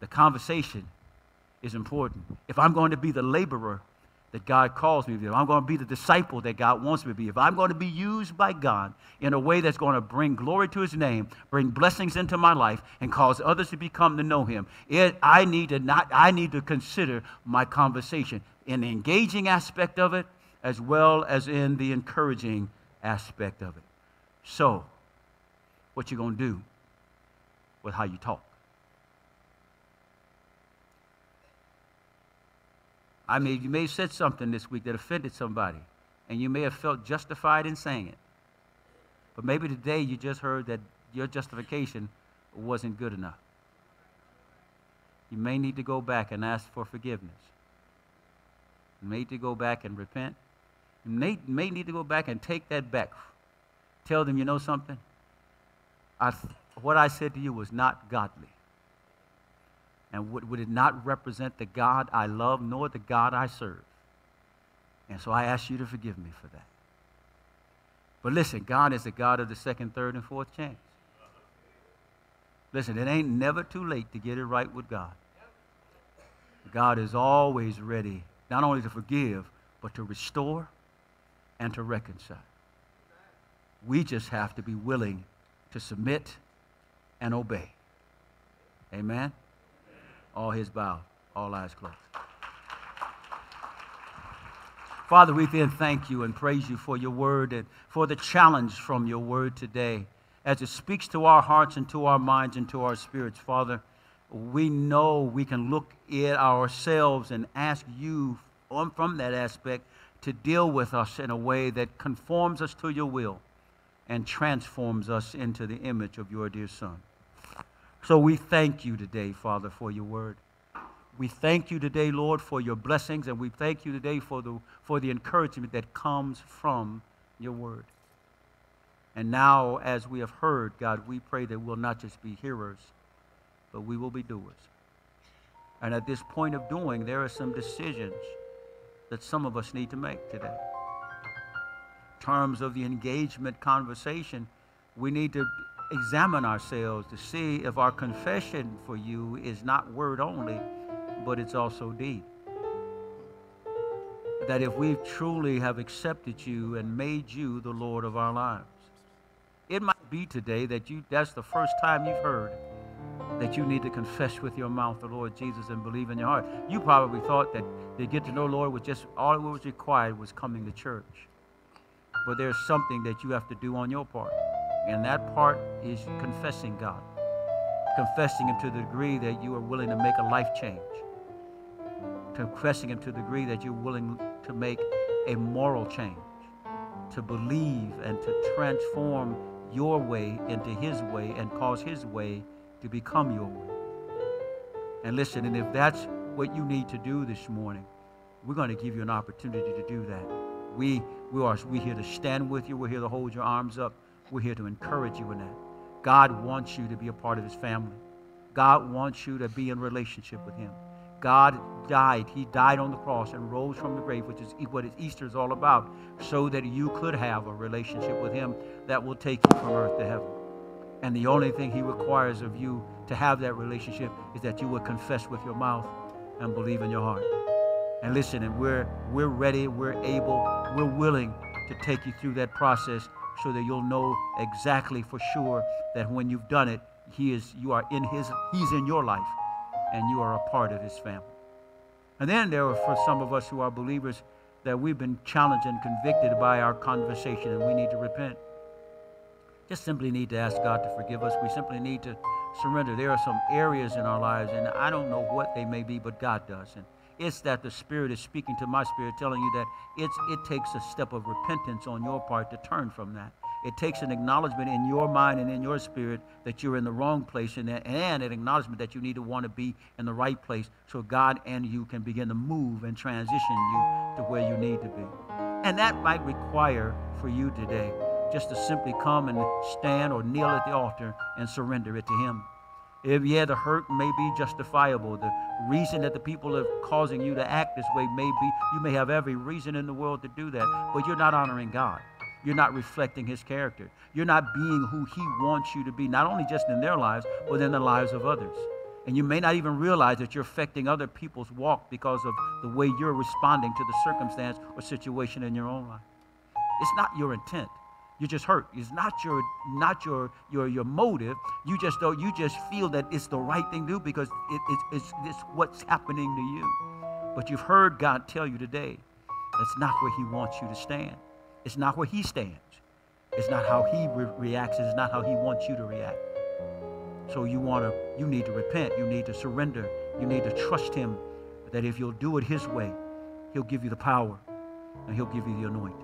The conversation is important. If I'm going to be the laborer that God calls me to be, if I'm going to be the disciple that God wants me to be, if I'm going to be used by God in a way that's going to bring glory to his name, bring blessings into my life, and cause others to become to know him, I need to consider my conversation in the engaging aspect of it as well as in the encouraging aspect of it. So, what you're going to do with how you talk. You may have said something this week that offended somebody, and you may have felt justified in saying it. But maybe today you just heard that your justification wasn't good enough. You may need to go back and ask for forgiveness. You may need to go back and repent. You may need to go back and take that back. Tell them, you know something? What I said to you was not godly. And would it not represent the God I love nor the God I serve? And so I ask you to forgive me for that. But listen, God is the God of the second, third, and fourth chance. Listen, it ain't never too late to get it right with God. God is always ready, not only to forgive, but to restore and to reconcile. We just have to be willing to submit and obey. Amen? All heads bowed, all eyes closed. Father, we then thank you and praise you for your word and for the challenge from your word today. As it speaks to our hearts and to our minds and to our spirits, Father, we know we can look at ourselves and ask you from that aspect to deal with us in a way that conforms us to your will and transforms us into the image of your dear Son. So we thank you today, Father, for your word. We thank you today, Lord, for your blessings, and we thank you today for the encouragement that comes from your word. And now, as we have heard, God, we pray that we'll not just be hearers, but we will be doers. And at this point of doing, there are some decisions that some of us need to make today. In terms of the engagement conversation, we need to examine ourselves to see if our confession for you is not word only, but it's also deed. that if we truly have accepted you and made you the Lord of our lives. It might be today that that's the first time you've heard that you need to confess with your mouth the Lord Jesus and believe in your heart. You probably thought that to get to know the Lord was just all that was required was coming to church. But there's something that you have to do on your part. And that part is confessing God. Confessing Him to the degree that you are willing to make a life change. Confessing Him to the degree that you're willing to make a moral change. To believe and to transform your way into His way and cause His way to become your way. And listen, and if that's what you need to do this morning, we're going to give you an opportunity to do that. We're here to stand with you. We're here to hold your arms up. We're here to encourage you in that. God wants you to be a part of His family. God wants you to be in relationship with Him. God died. He died on the cross and rose from the grave, which is what Easter is all about, so that you could have a relationship with Him that will take you from earth to heaven. And the only thing He requires of you to have that relationship is that you would confess with your mouth and believe in your heart. And listen, and we're ready, we're able, we're willing to take you through that process so that you'll know exactly for sure that when you've done it, He's in your life and you are a part of His family. And then there are, for some of us who are believers, that we've been challenged and convicted by our conversation and we need to repent. Just simply need to ask God to forgive us. We simply need to surrender. There are some areas in our lives, and I don't know what they may be, but God does. And it's that the Spirit is speaking to my spirit, telling you that it takes a step of repentance on your part to turn from that. It takes an acknowledgement in your mind and in your spirit that you're in the wrong place, and an acknowledgement that you need to want to be in the right place so God and you can begin to move and transition you to where you need to be. And that might require for you today just to simply come and stand or kneel at the altar and surrender it to Him. The hurt may be justifiable. The reason that the people are causing you to act this way may be, you may have every reason in the world to do that, but you're not honoring God. You're not reflecting His character. You're not being who He wants you to be, not only just in their lives, but in the lives of others. And you may not even realize that you're affecting other people's walk because of the way you're responding to the circumstance or situation in your own life. It's not your intent. You're just hurt. It's not your motive. You just feel that it's the right thing to do because it's what's happening to you. But you've heard God tell you today that's not where He wants you to stand. It's not where He stands. It's not how He reacts. It's not how He wants you to react. So you need to repent. You need to surrender. You need to trust Him that if you'll do it His way, He'll give you the power and He'll give you the anointing.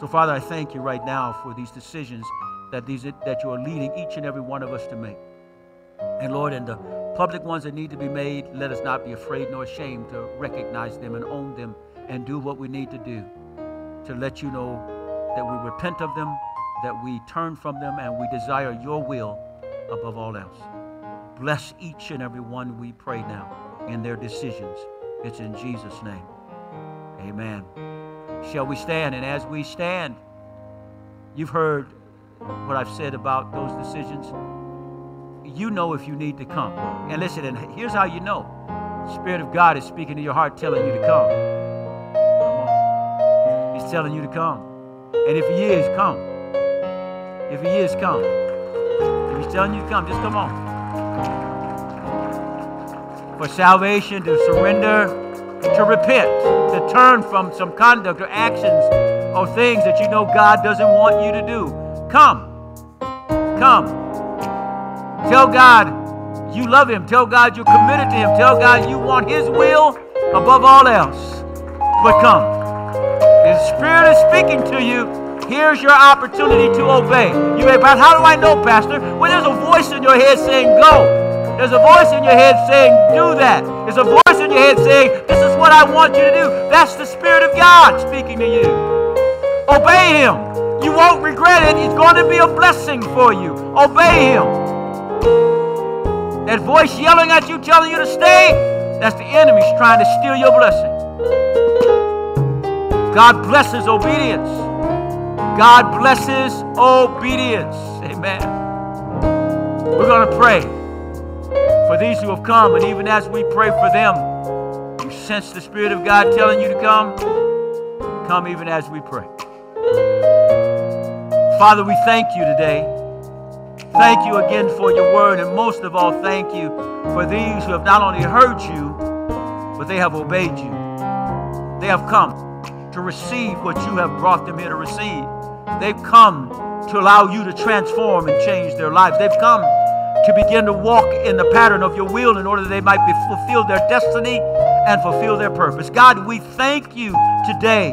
So, Father, I thank you right now for these decisions that you are leading each and every one of us to make. And, Lord, in the public ones that need to be made, let us not be afraid nor ashamed to recognize them and own them and do what we need to do to let you know that we repent of them, that we turn from them, and we desire your will above all else. Bless each and every one, we pray now, in their decisions. It's in Jesus' name. Amen. Shall we stand? And as we stand, you've heard what I've said about those decisions. You know if you need to come. And listen, and here's how you know. The Spirit of God is speaking to your heart, telling you to come. Come on. He's telling you to come. And if He is, come. If He is, come. If He's telling you to come, just come on. For salvation, to surrender, to repent, to turn from some conduct or actions or things that you know God doesn't want you to do. Come. Tell God you love Him. Tell God you're committed to Him. Tell God you want His will above all else. But come. The Spirit is speaking to you. Here's your opportunity to obey. You may, but how do I know, Pastor? Well, there's a voice in your head saying, go. There's a voice in your head saying, do that. There's a voice in your head saying, this is what I want you to do. That's the Spirit of God speaking to you. Obey Him. You won't regret it. It's going to be a blessing for you. Obey Him. That voice yelling at you, telling you to stay, that's the enemy's trying to steal your blessing. God blesses obedience. God blesses obedience. Amen. We're going to pray for these who have come, and even as we pray for them, you sense the Spirit of God telling you to come, come even as we pray. Father, we thank you today. Thank you again for your word, and most of all, thank you for these who have not only heard you, but they have obeyed you. They have come to receive what you have brought them here to receive. They've come to allow you to transform and change their lives. They've come to begin to walk in the pattern of your will in order that they might fulfill their destiny and fulfill their purpose. God, we thank you today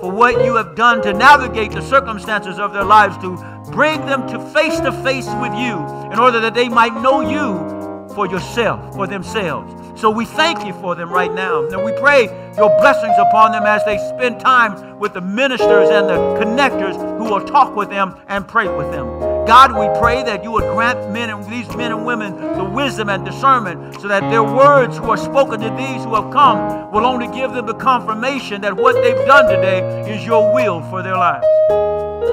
for what you have done to navigate the circumstances of their lives, to bring them to face with you in order that they might know you for yourself, for themselves. So we thank you for them right now. And we pray your blessings upon them as they spend time with the ministers and the connectors who will talk with them and pray with them. God, we pray that you would grant these men and women the wisdom and discernment so that their words who are spoken to these who have come will only give them the confirmation that what they've done today is your will for their lives.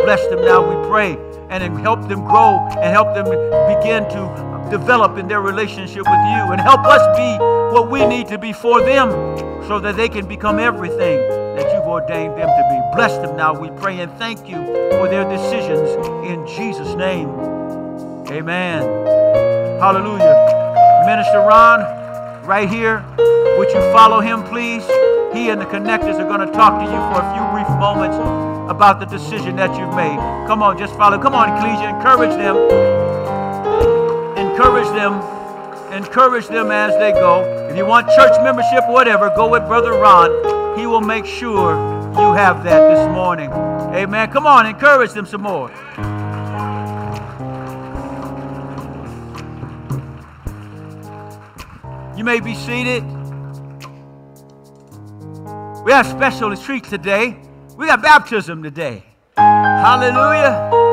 Bless them now, we pray, and help them grow and help them begin to develop in their relationship with you, and help us be what we need to be for them so that they can become everything that you've ordained them to be. Bless them now, we pray, and thank you for their decisions in Jesus' name. Amen. Hallelujah. Minister Ron, right here, would you follow him, please? He and the connectors are going to talk to you for a few brief moments about the decision that you've made. Come on, just follow. Come on, Ecclesia, encourage them. Encourage them as they go. If you want church membership, whatever, go with Brother Ron. He will make sure you have that this morning. Amen. Come on, encourage them some more. You may be seated. We have a special treat today. We got baptism today. Hallelujah.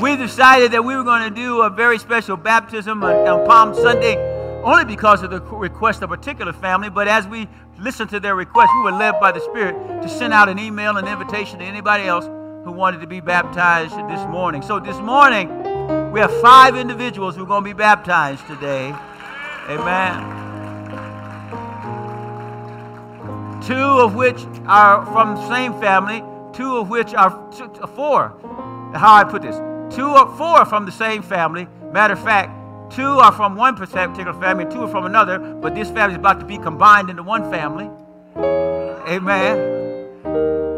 We decided that we were going to do a very special baptism on Palm Sunday only because of the request of a particular family, but as we listened to their request, we were led by the Spirit to send out an email, an invitation to anybody else who wanted to be baptized this morning. So this morning, we have 5 individuals who are going to be baptized today. Amen. 2 of which are from the same family, 4. How I put this? 4 are from the same family. Matter of fact, 2 are from one particular family and 2 are from another, but this family is about to be combined into one family. Amen.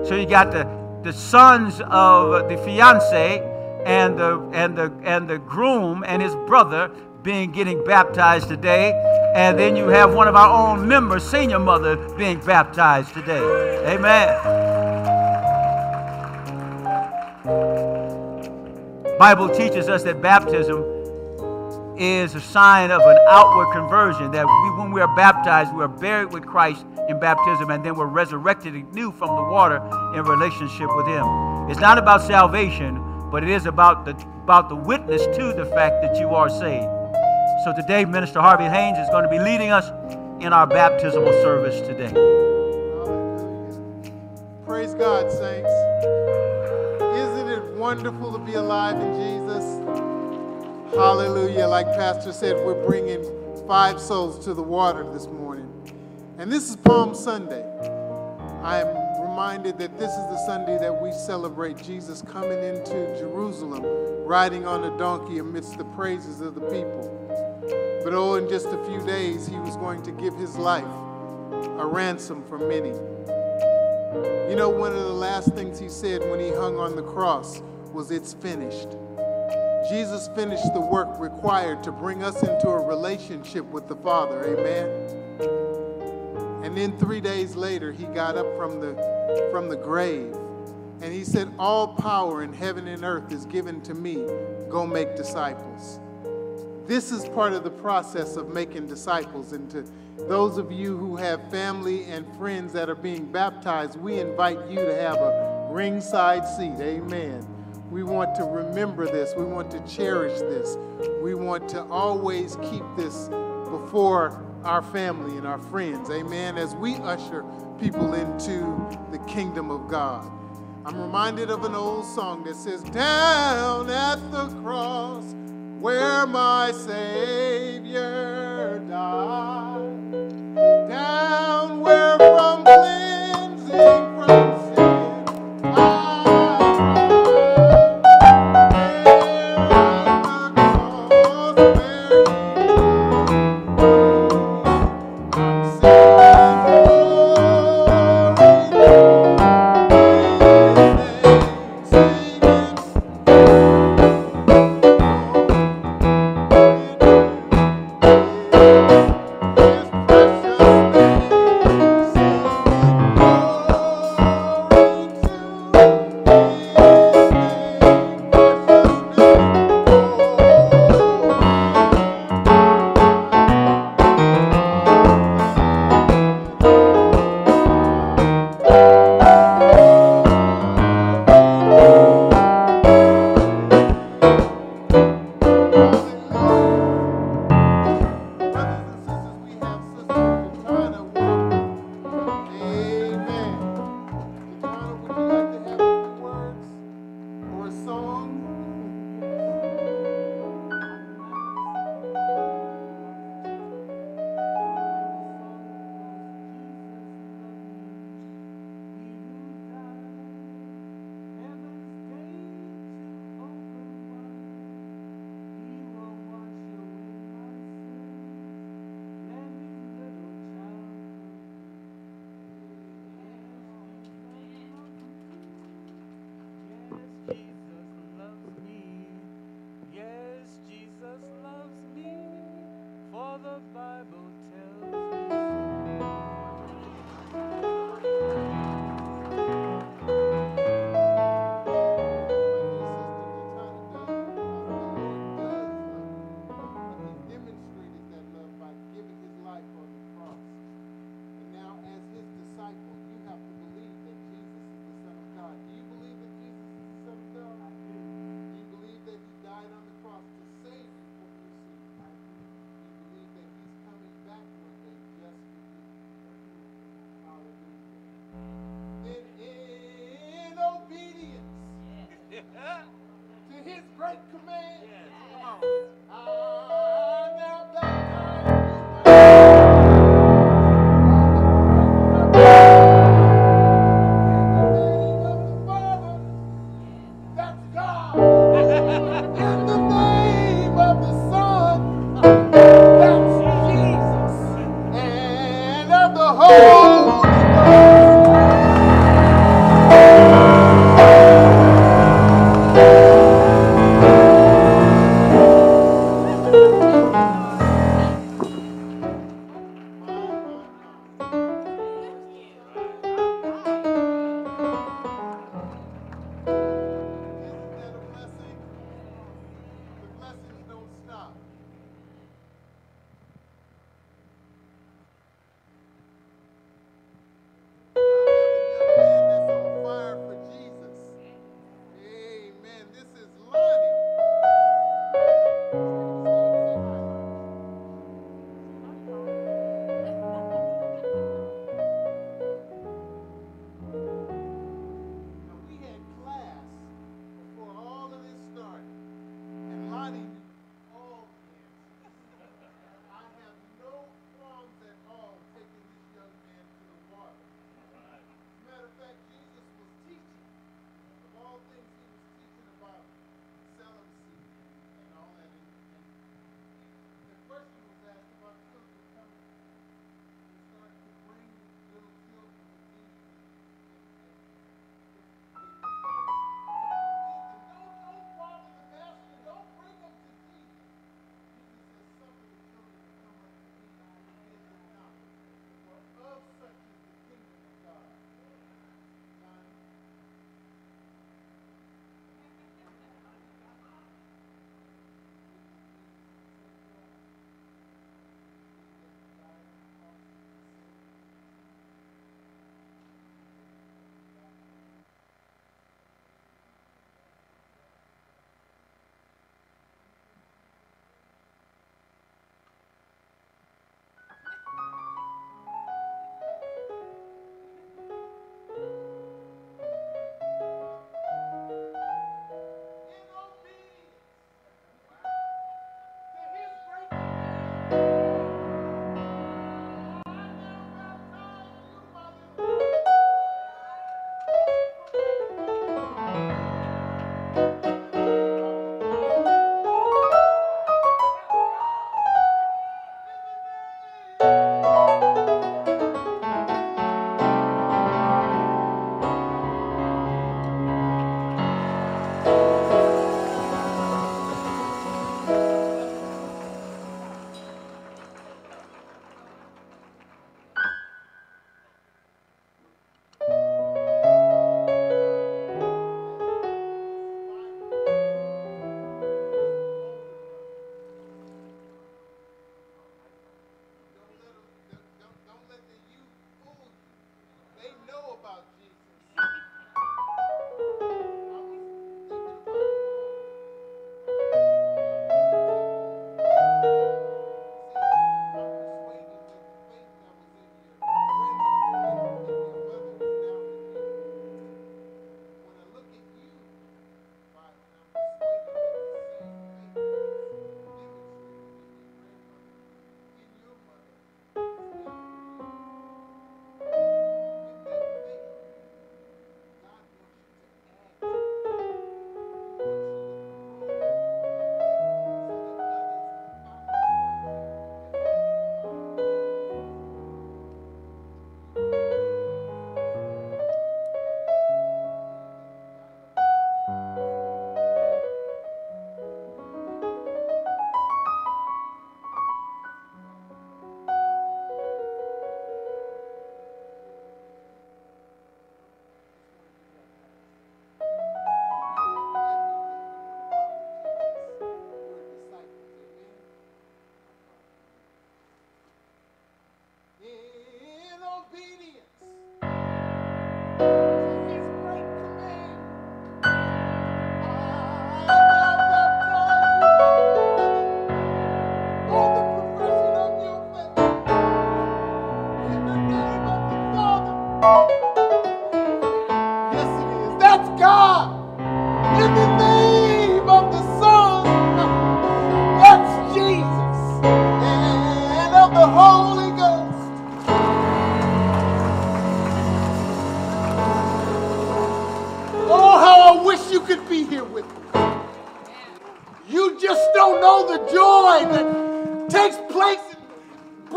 So you got the sons of the fiance and the groom and his brother getting baptized today. And then you have one of our own members, senior mother, being baptized today. Amen. Bible teaches us that baptism is a sign of an outward conversion, that when we are baptized, we are buried with Christ in baptism, and then we're resurrected anew from the water in relationship with him. It's not about salvation, but it is about the witness to the fact that you are saved. So today, Minister Harvey Haynes is going to be leading us in our baptismal service today. Hallelujah. Praise God, saints. Wonderful to be alive in Jesus. Hallelujah. Like Pastor said, we're bringing 5 souls to the water this morning. And this is Palm Sunday. I am reminded that this is the Sunday that we celebrate Jesus coming into Jerusalem, riding on a donkey amidst the praises of the people. But oh, in just a few days, he was going to give his life a ransom for many. You know, one of the last things he said when he hung on the cross was, "It's finished." Jesus finished the work required to bring us into a relationship with the Father, amen? And then 3 days later, he got up from the grave, and he said, "All power in heaven and earth is given to me. Go make disciples." This is part of the process of making disciples. And to those of you who have family and friends that are being baptized, we invite you to have a ringside seat, amen. We want to remember this. We want to cherish this. We want to always keep this before our family and our friends, amen, as we usher people into the kingdom of God. I'm reminded of an old song that says, "Down at the cross, where my Savior died,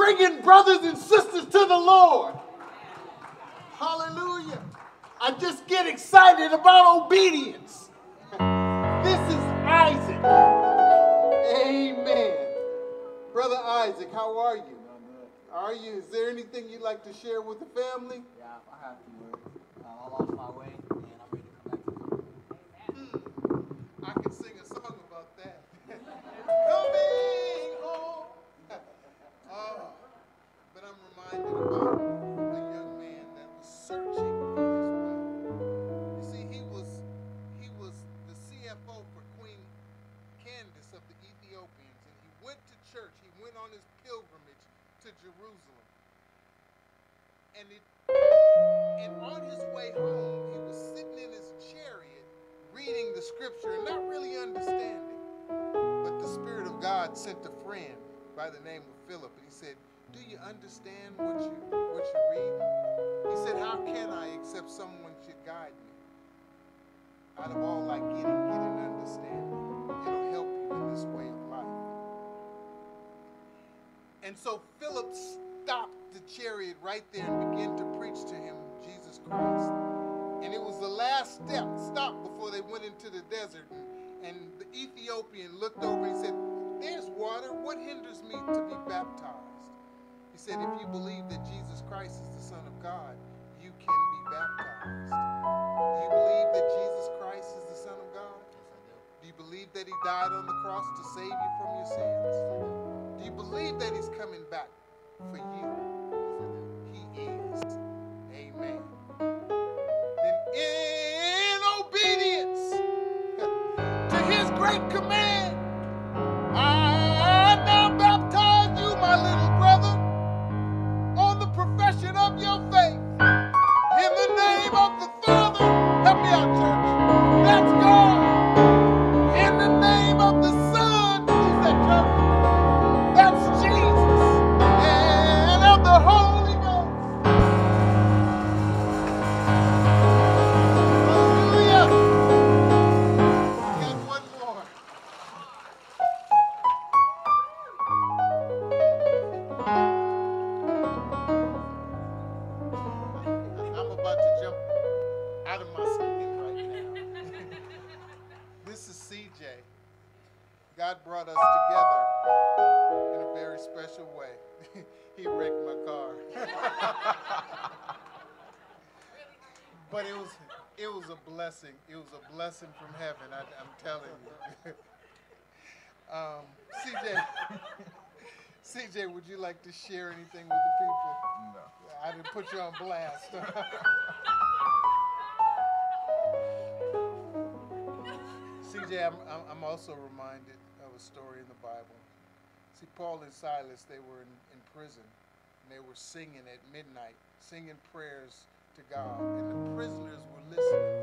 bringing brothers and sisters to the Lord. Hallelujah. I just get excited about obedience. This is Isaac. Amen. Brother Isaac, how are you? Are you? Is there anything you'd like to share with the family? Yeah, I have to work. I lost my way, and I'm ready to come back to work. I can sing a song about that. Coming home. But I'm reminded about the young man that was searching for his way. You see, he was the CFO for Queen Candace of the Ethiopians, and he went to church. He went on his pilgrimage to Jerusalem, and on his way home, he was sitting in his chariot reading the scripture and not really understanding. But the Spirit of God sent a friend by the name of Philip, and he said, "Do you understand what you read?" He said, "How can I except someone should guide me?" Out of all I get an understanding. It'll help you in this way of life. And so Philip stopped the chariot right there and began to preach to him Jesus Christ. And it was the last stop before they went into the desert. And the Ethiopian looked over and said, "There's water. What hinders me to be baptized?" He said, "If you believe that Jesus Christ is the Son of God, you can be baptized." Do you believe that Jesus Christ is the Son of God? Yes, I do. Do you believe that he died on the cross to save you from your sins? Do you believe that he's coming back for you? He is. Amen. Then in obedience to his great command, I now baptize you, my little brother, on the profession of your faith. In the name of the Father, help me out, church. That's God. In the name of the Son, who's that, church? It was a blessing from heaven, I'm telling you. CJ, would you like to share anything with the people? No. I didn't put you on blast. CJ, I'm also reminded of a story in the Bible. See, Paul and Silas, they were in prison, and they were singing at midnight, singing prayers to God, and the prisoners were listening.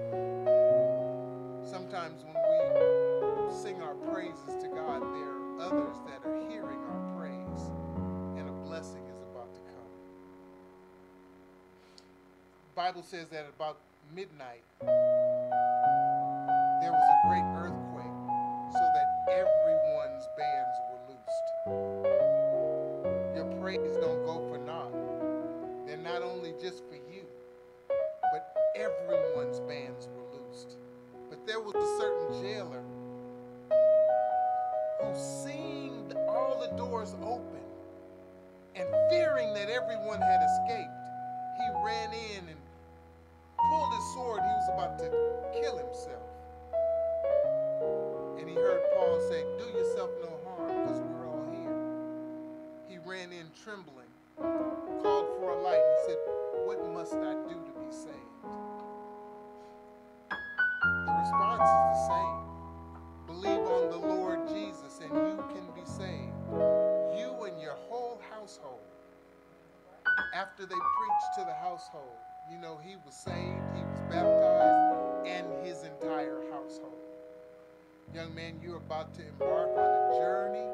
Sometimes when we sing our praises to God, there are others that are hearing our praise, and a blessing is about to come. The Bible says that about midnight, there was a great earthquake, so that everyone's bands were loosed. Your praise don't go for naught. They're not only just for you, but everyone's bands were loosed. But there was a certain jailer who seeing all the doors open and fearing that everyone had escaped, he ran in and pulled his sword. He was about to kill himself. And he heard Paul say, "Do yourself no harm, because we're all here." He ran in trembling, called for a light, and said, "What must I do to be saved?" The response is the same. Believe on the Lord Jesus and you can be saved. You and your whole household. After they preached to the household, you know, he was saved, he was baptized, and his entire household. Young man, you're about to embark on a journey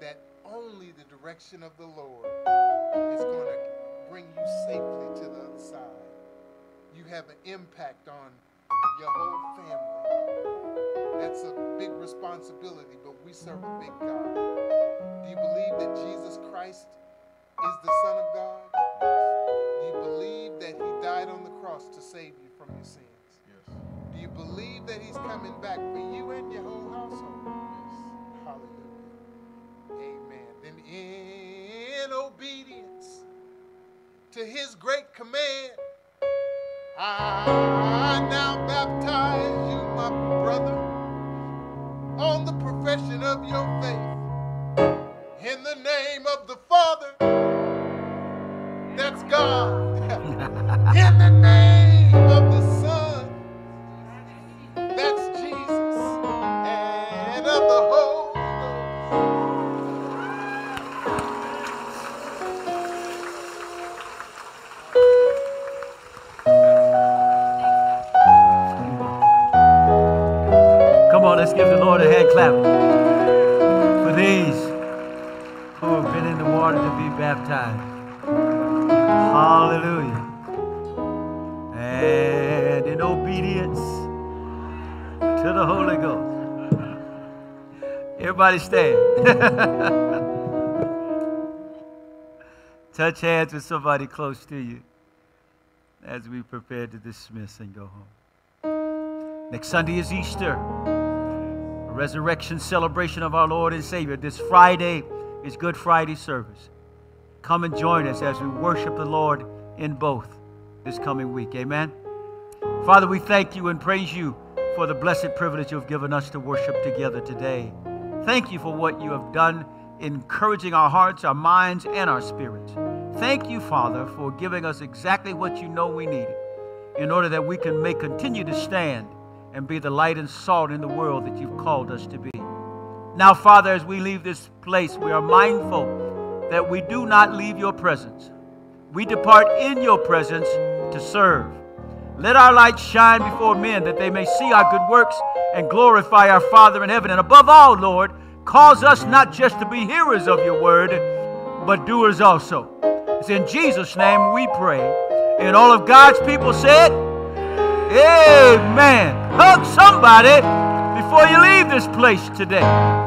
that only the direction of the Lord is going to bring you safely to the other side. You have an impact on your whole family. That's a big responsibility, but we serve a big God. Do you believe that Jesus Christ Christ is the Son of God? Do you believe that he died on the cross to save you from your sins? Yes. Do you believe that he's coming back for you and your whole household? Yes. Hallelujah. Amen. Then in obedience to his great command, I now baptize you, my brother, on the profession of your faith, in the name of the Father, that's God, in the name of the Son, that's Jesus, and of the Holy Ghost. Come on, let's give the Lord a hand clap for these who have been in the water to be baptized. Hallelujah. And in obedience to the Holy Ghost. Everybody stand. Touch hands with somebody close to you as we prepare to dismiss and go home. Next Sunday is Easter, a resurrection celebration of our Lord and Savior. This Friday is Good Friday service. Come and join us as we worship the Lord in both this coming week. Amen. Father, we thank you and praise you for the blessed privilege you've given us to worship together today. Thank you for what you have done, encouraging our hearts, our minds, and our spirits. Thank you, Father, for giving us exactly what you know we needed in order that we can continue to stand and be the light and salt in the world that you've called us to be. Now, Father, as we leave this place, we are mindful that we do not leave your presence. We depart in your presence to serve. Let our light shine before men that they may see our good works and glorify our Father in heaven. And above all, Lord, cause us not just to be hearers of your word, but doers also. It's in Jesus' name we pray. And all of God's people said, amen. Hug somebody before you leave this place today.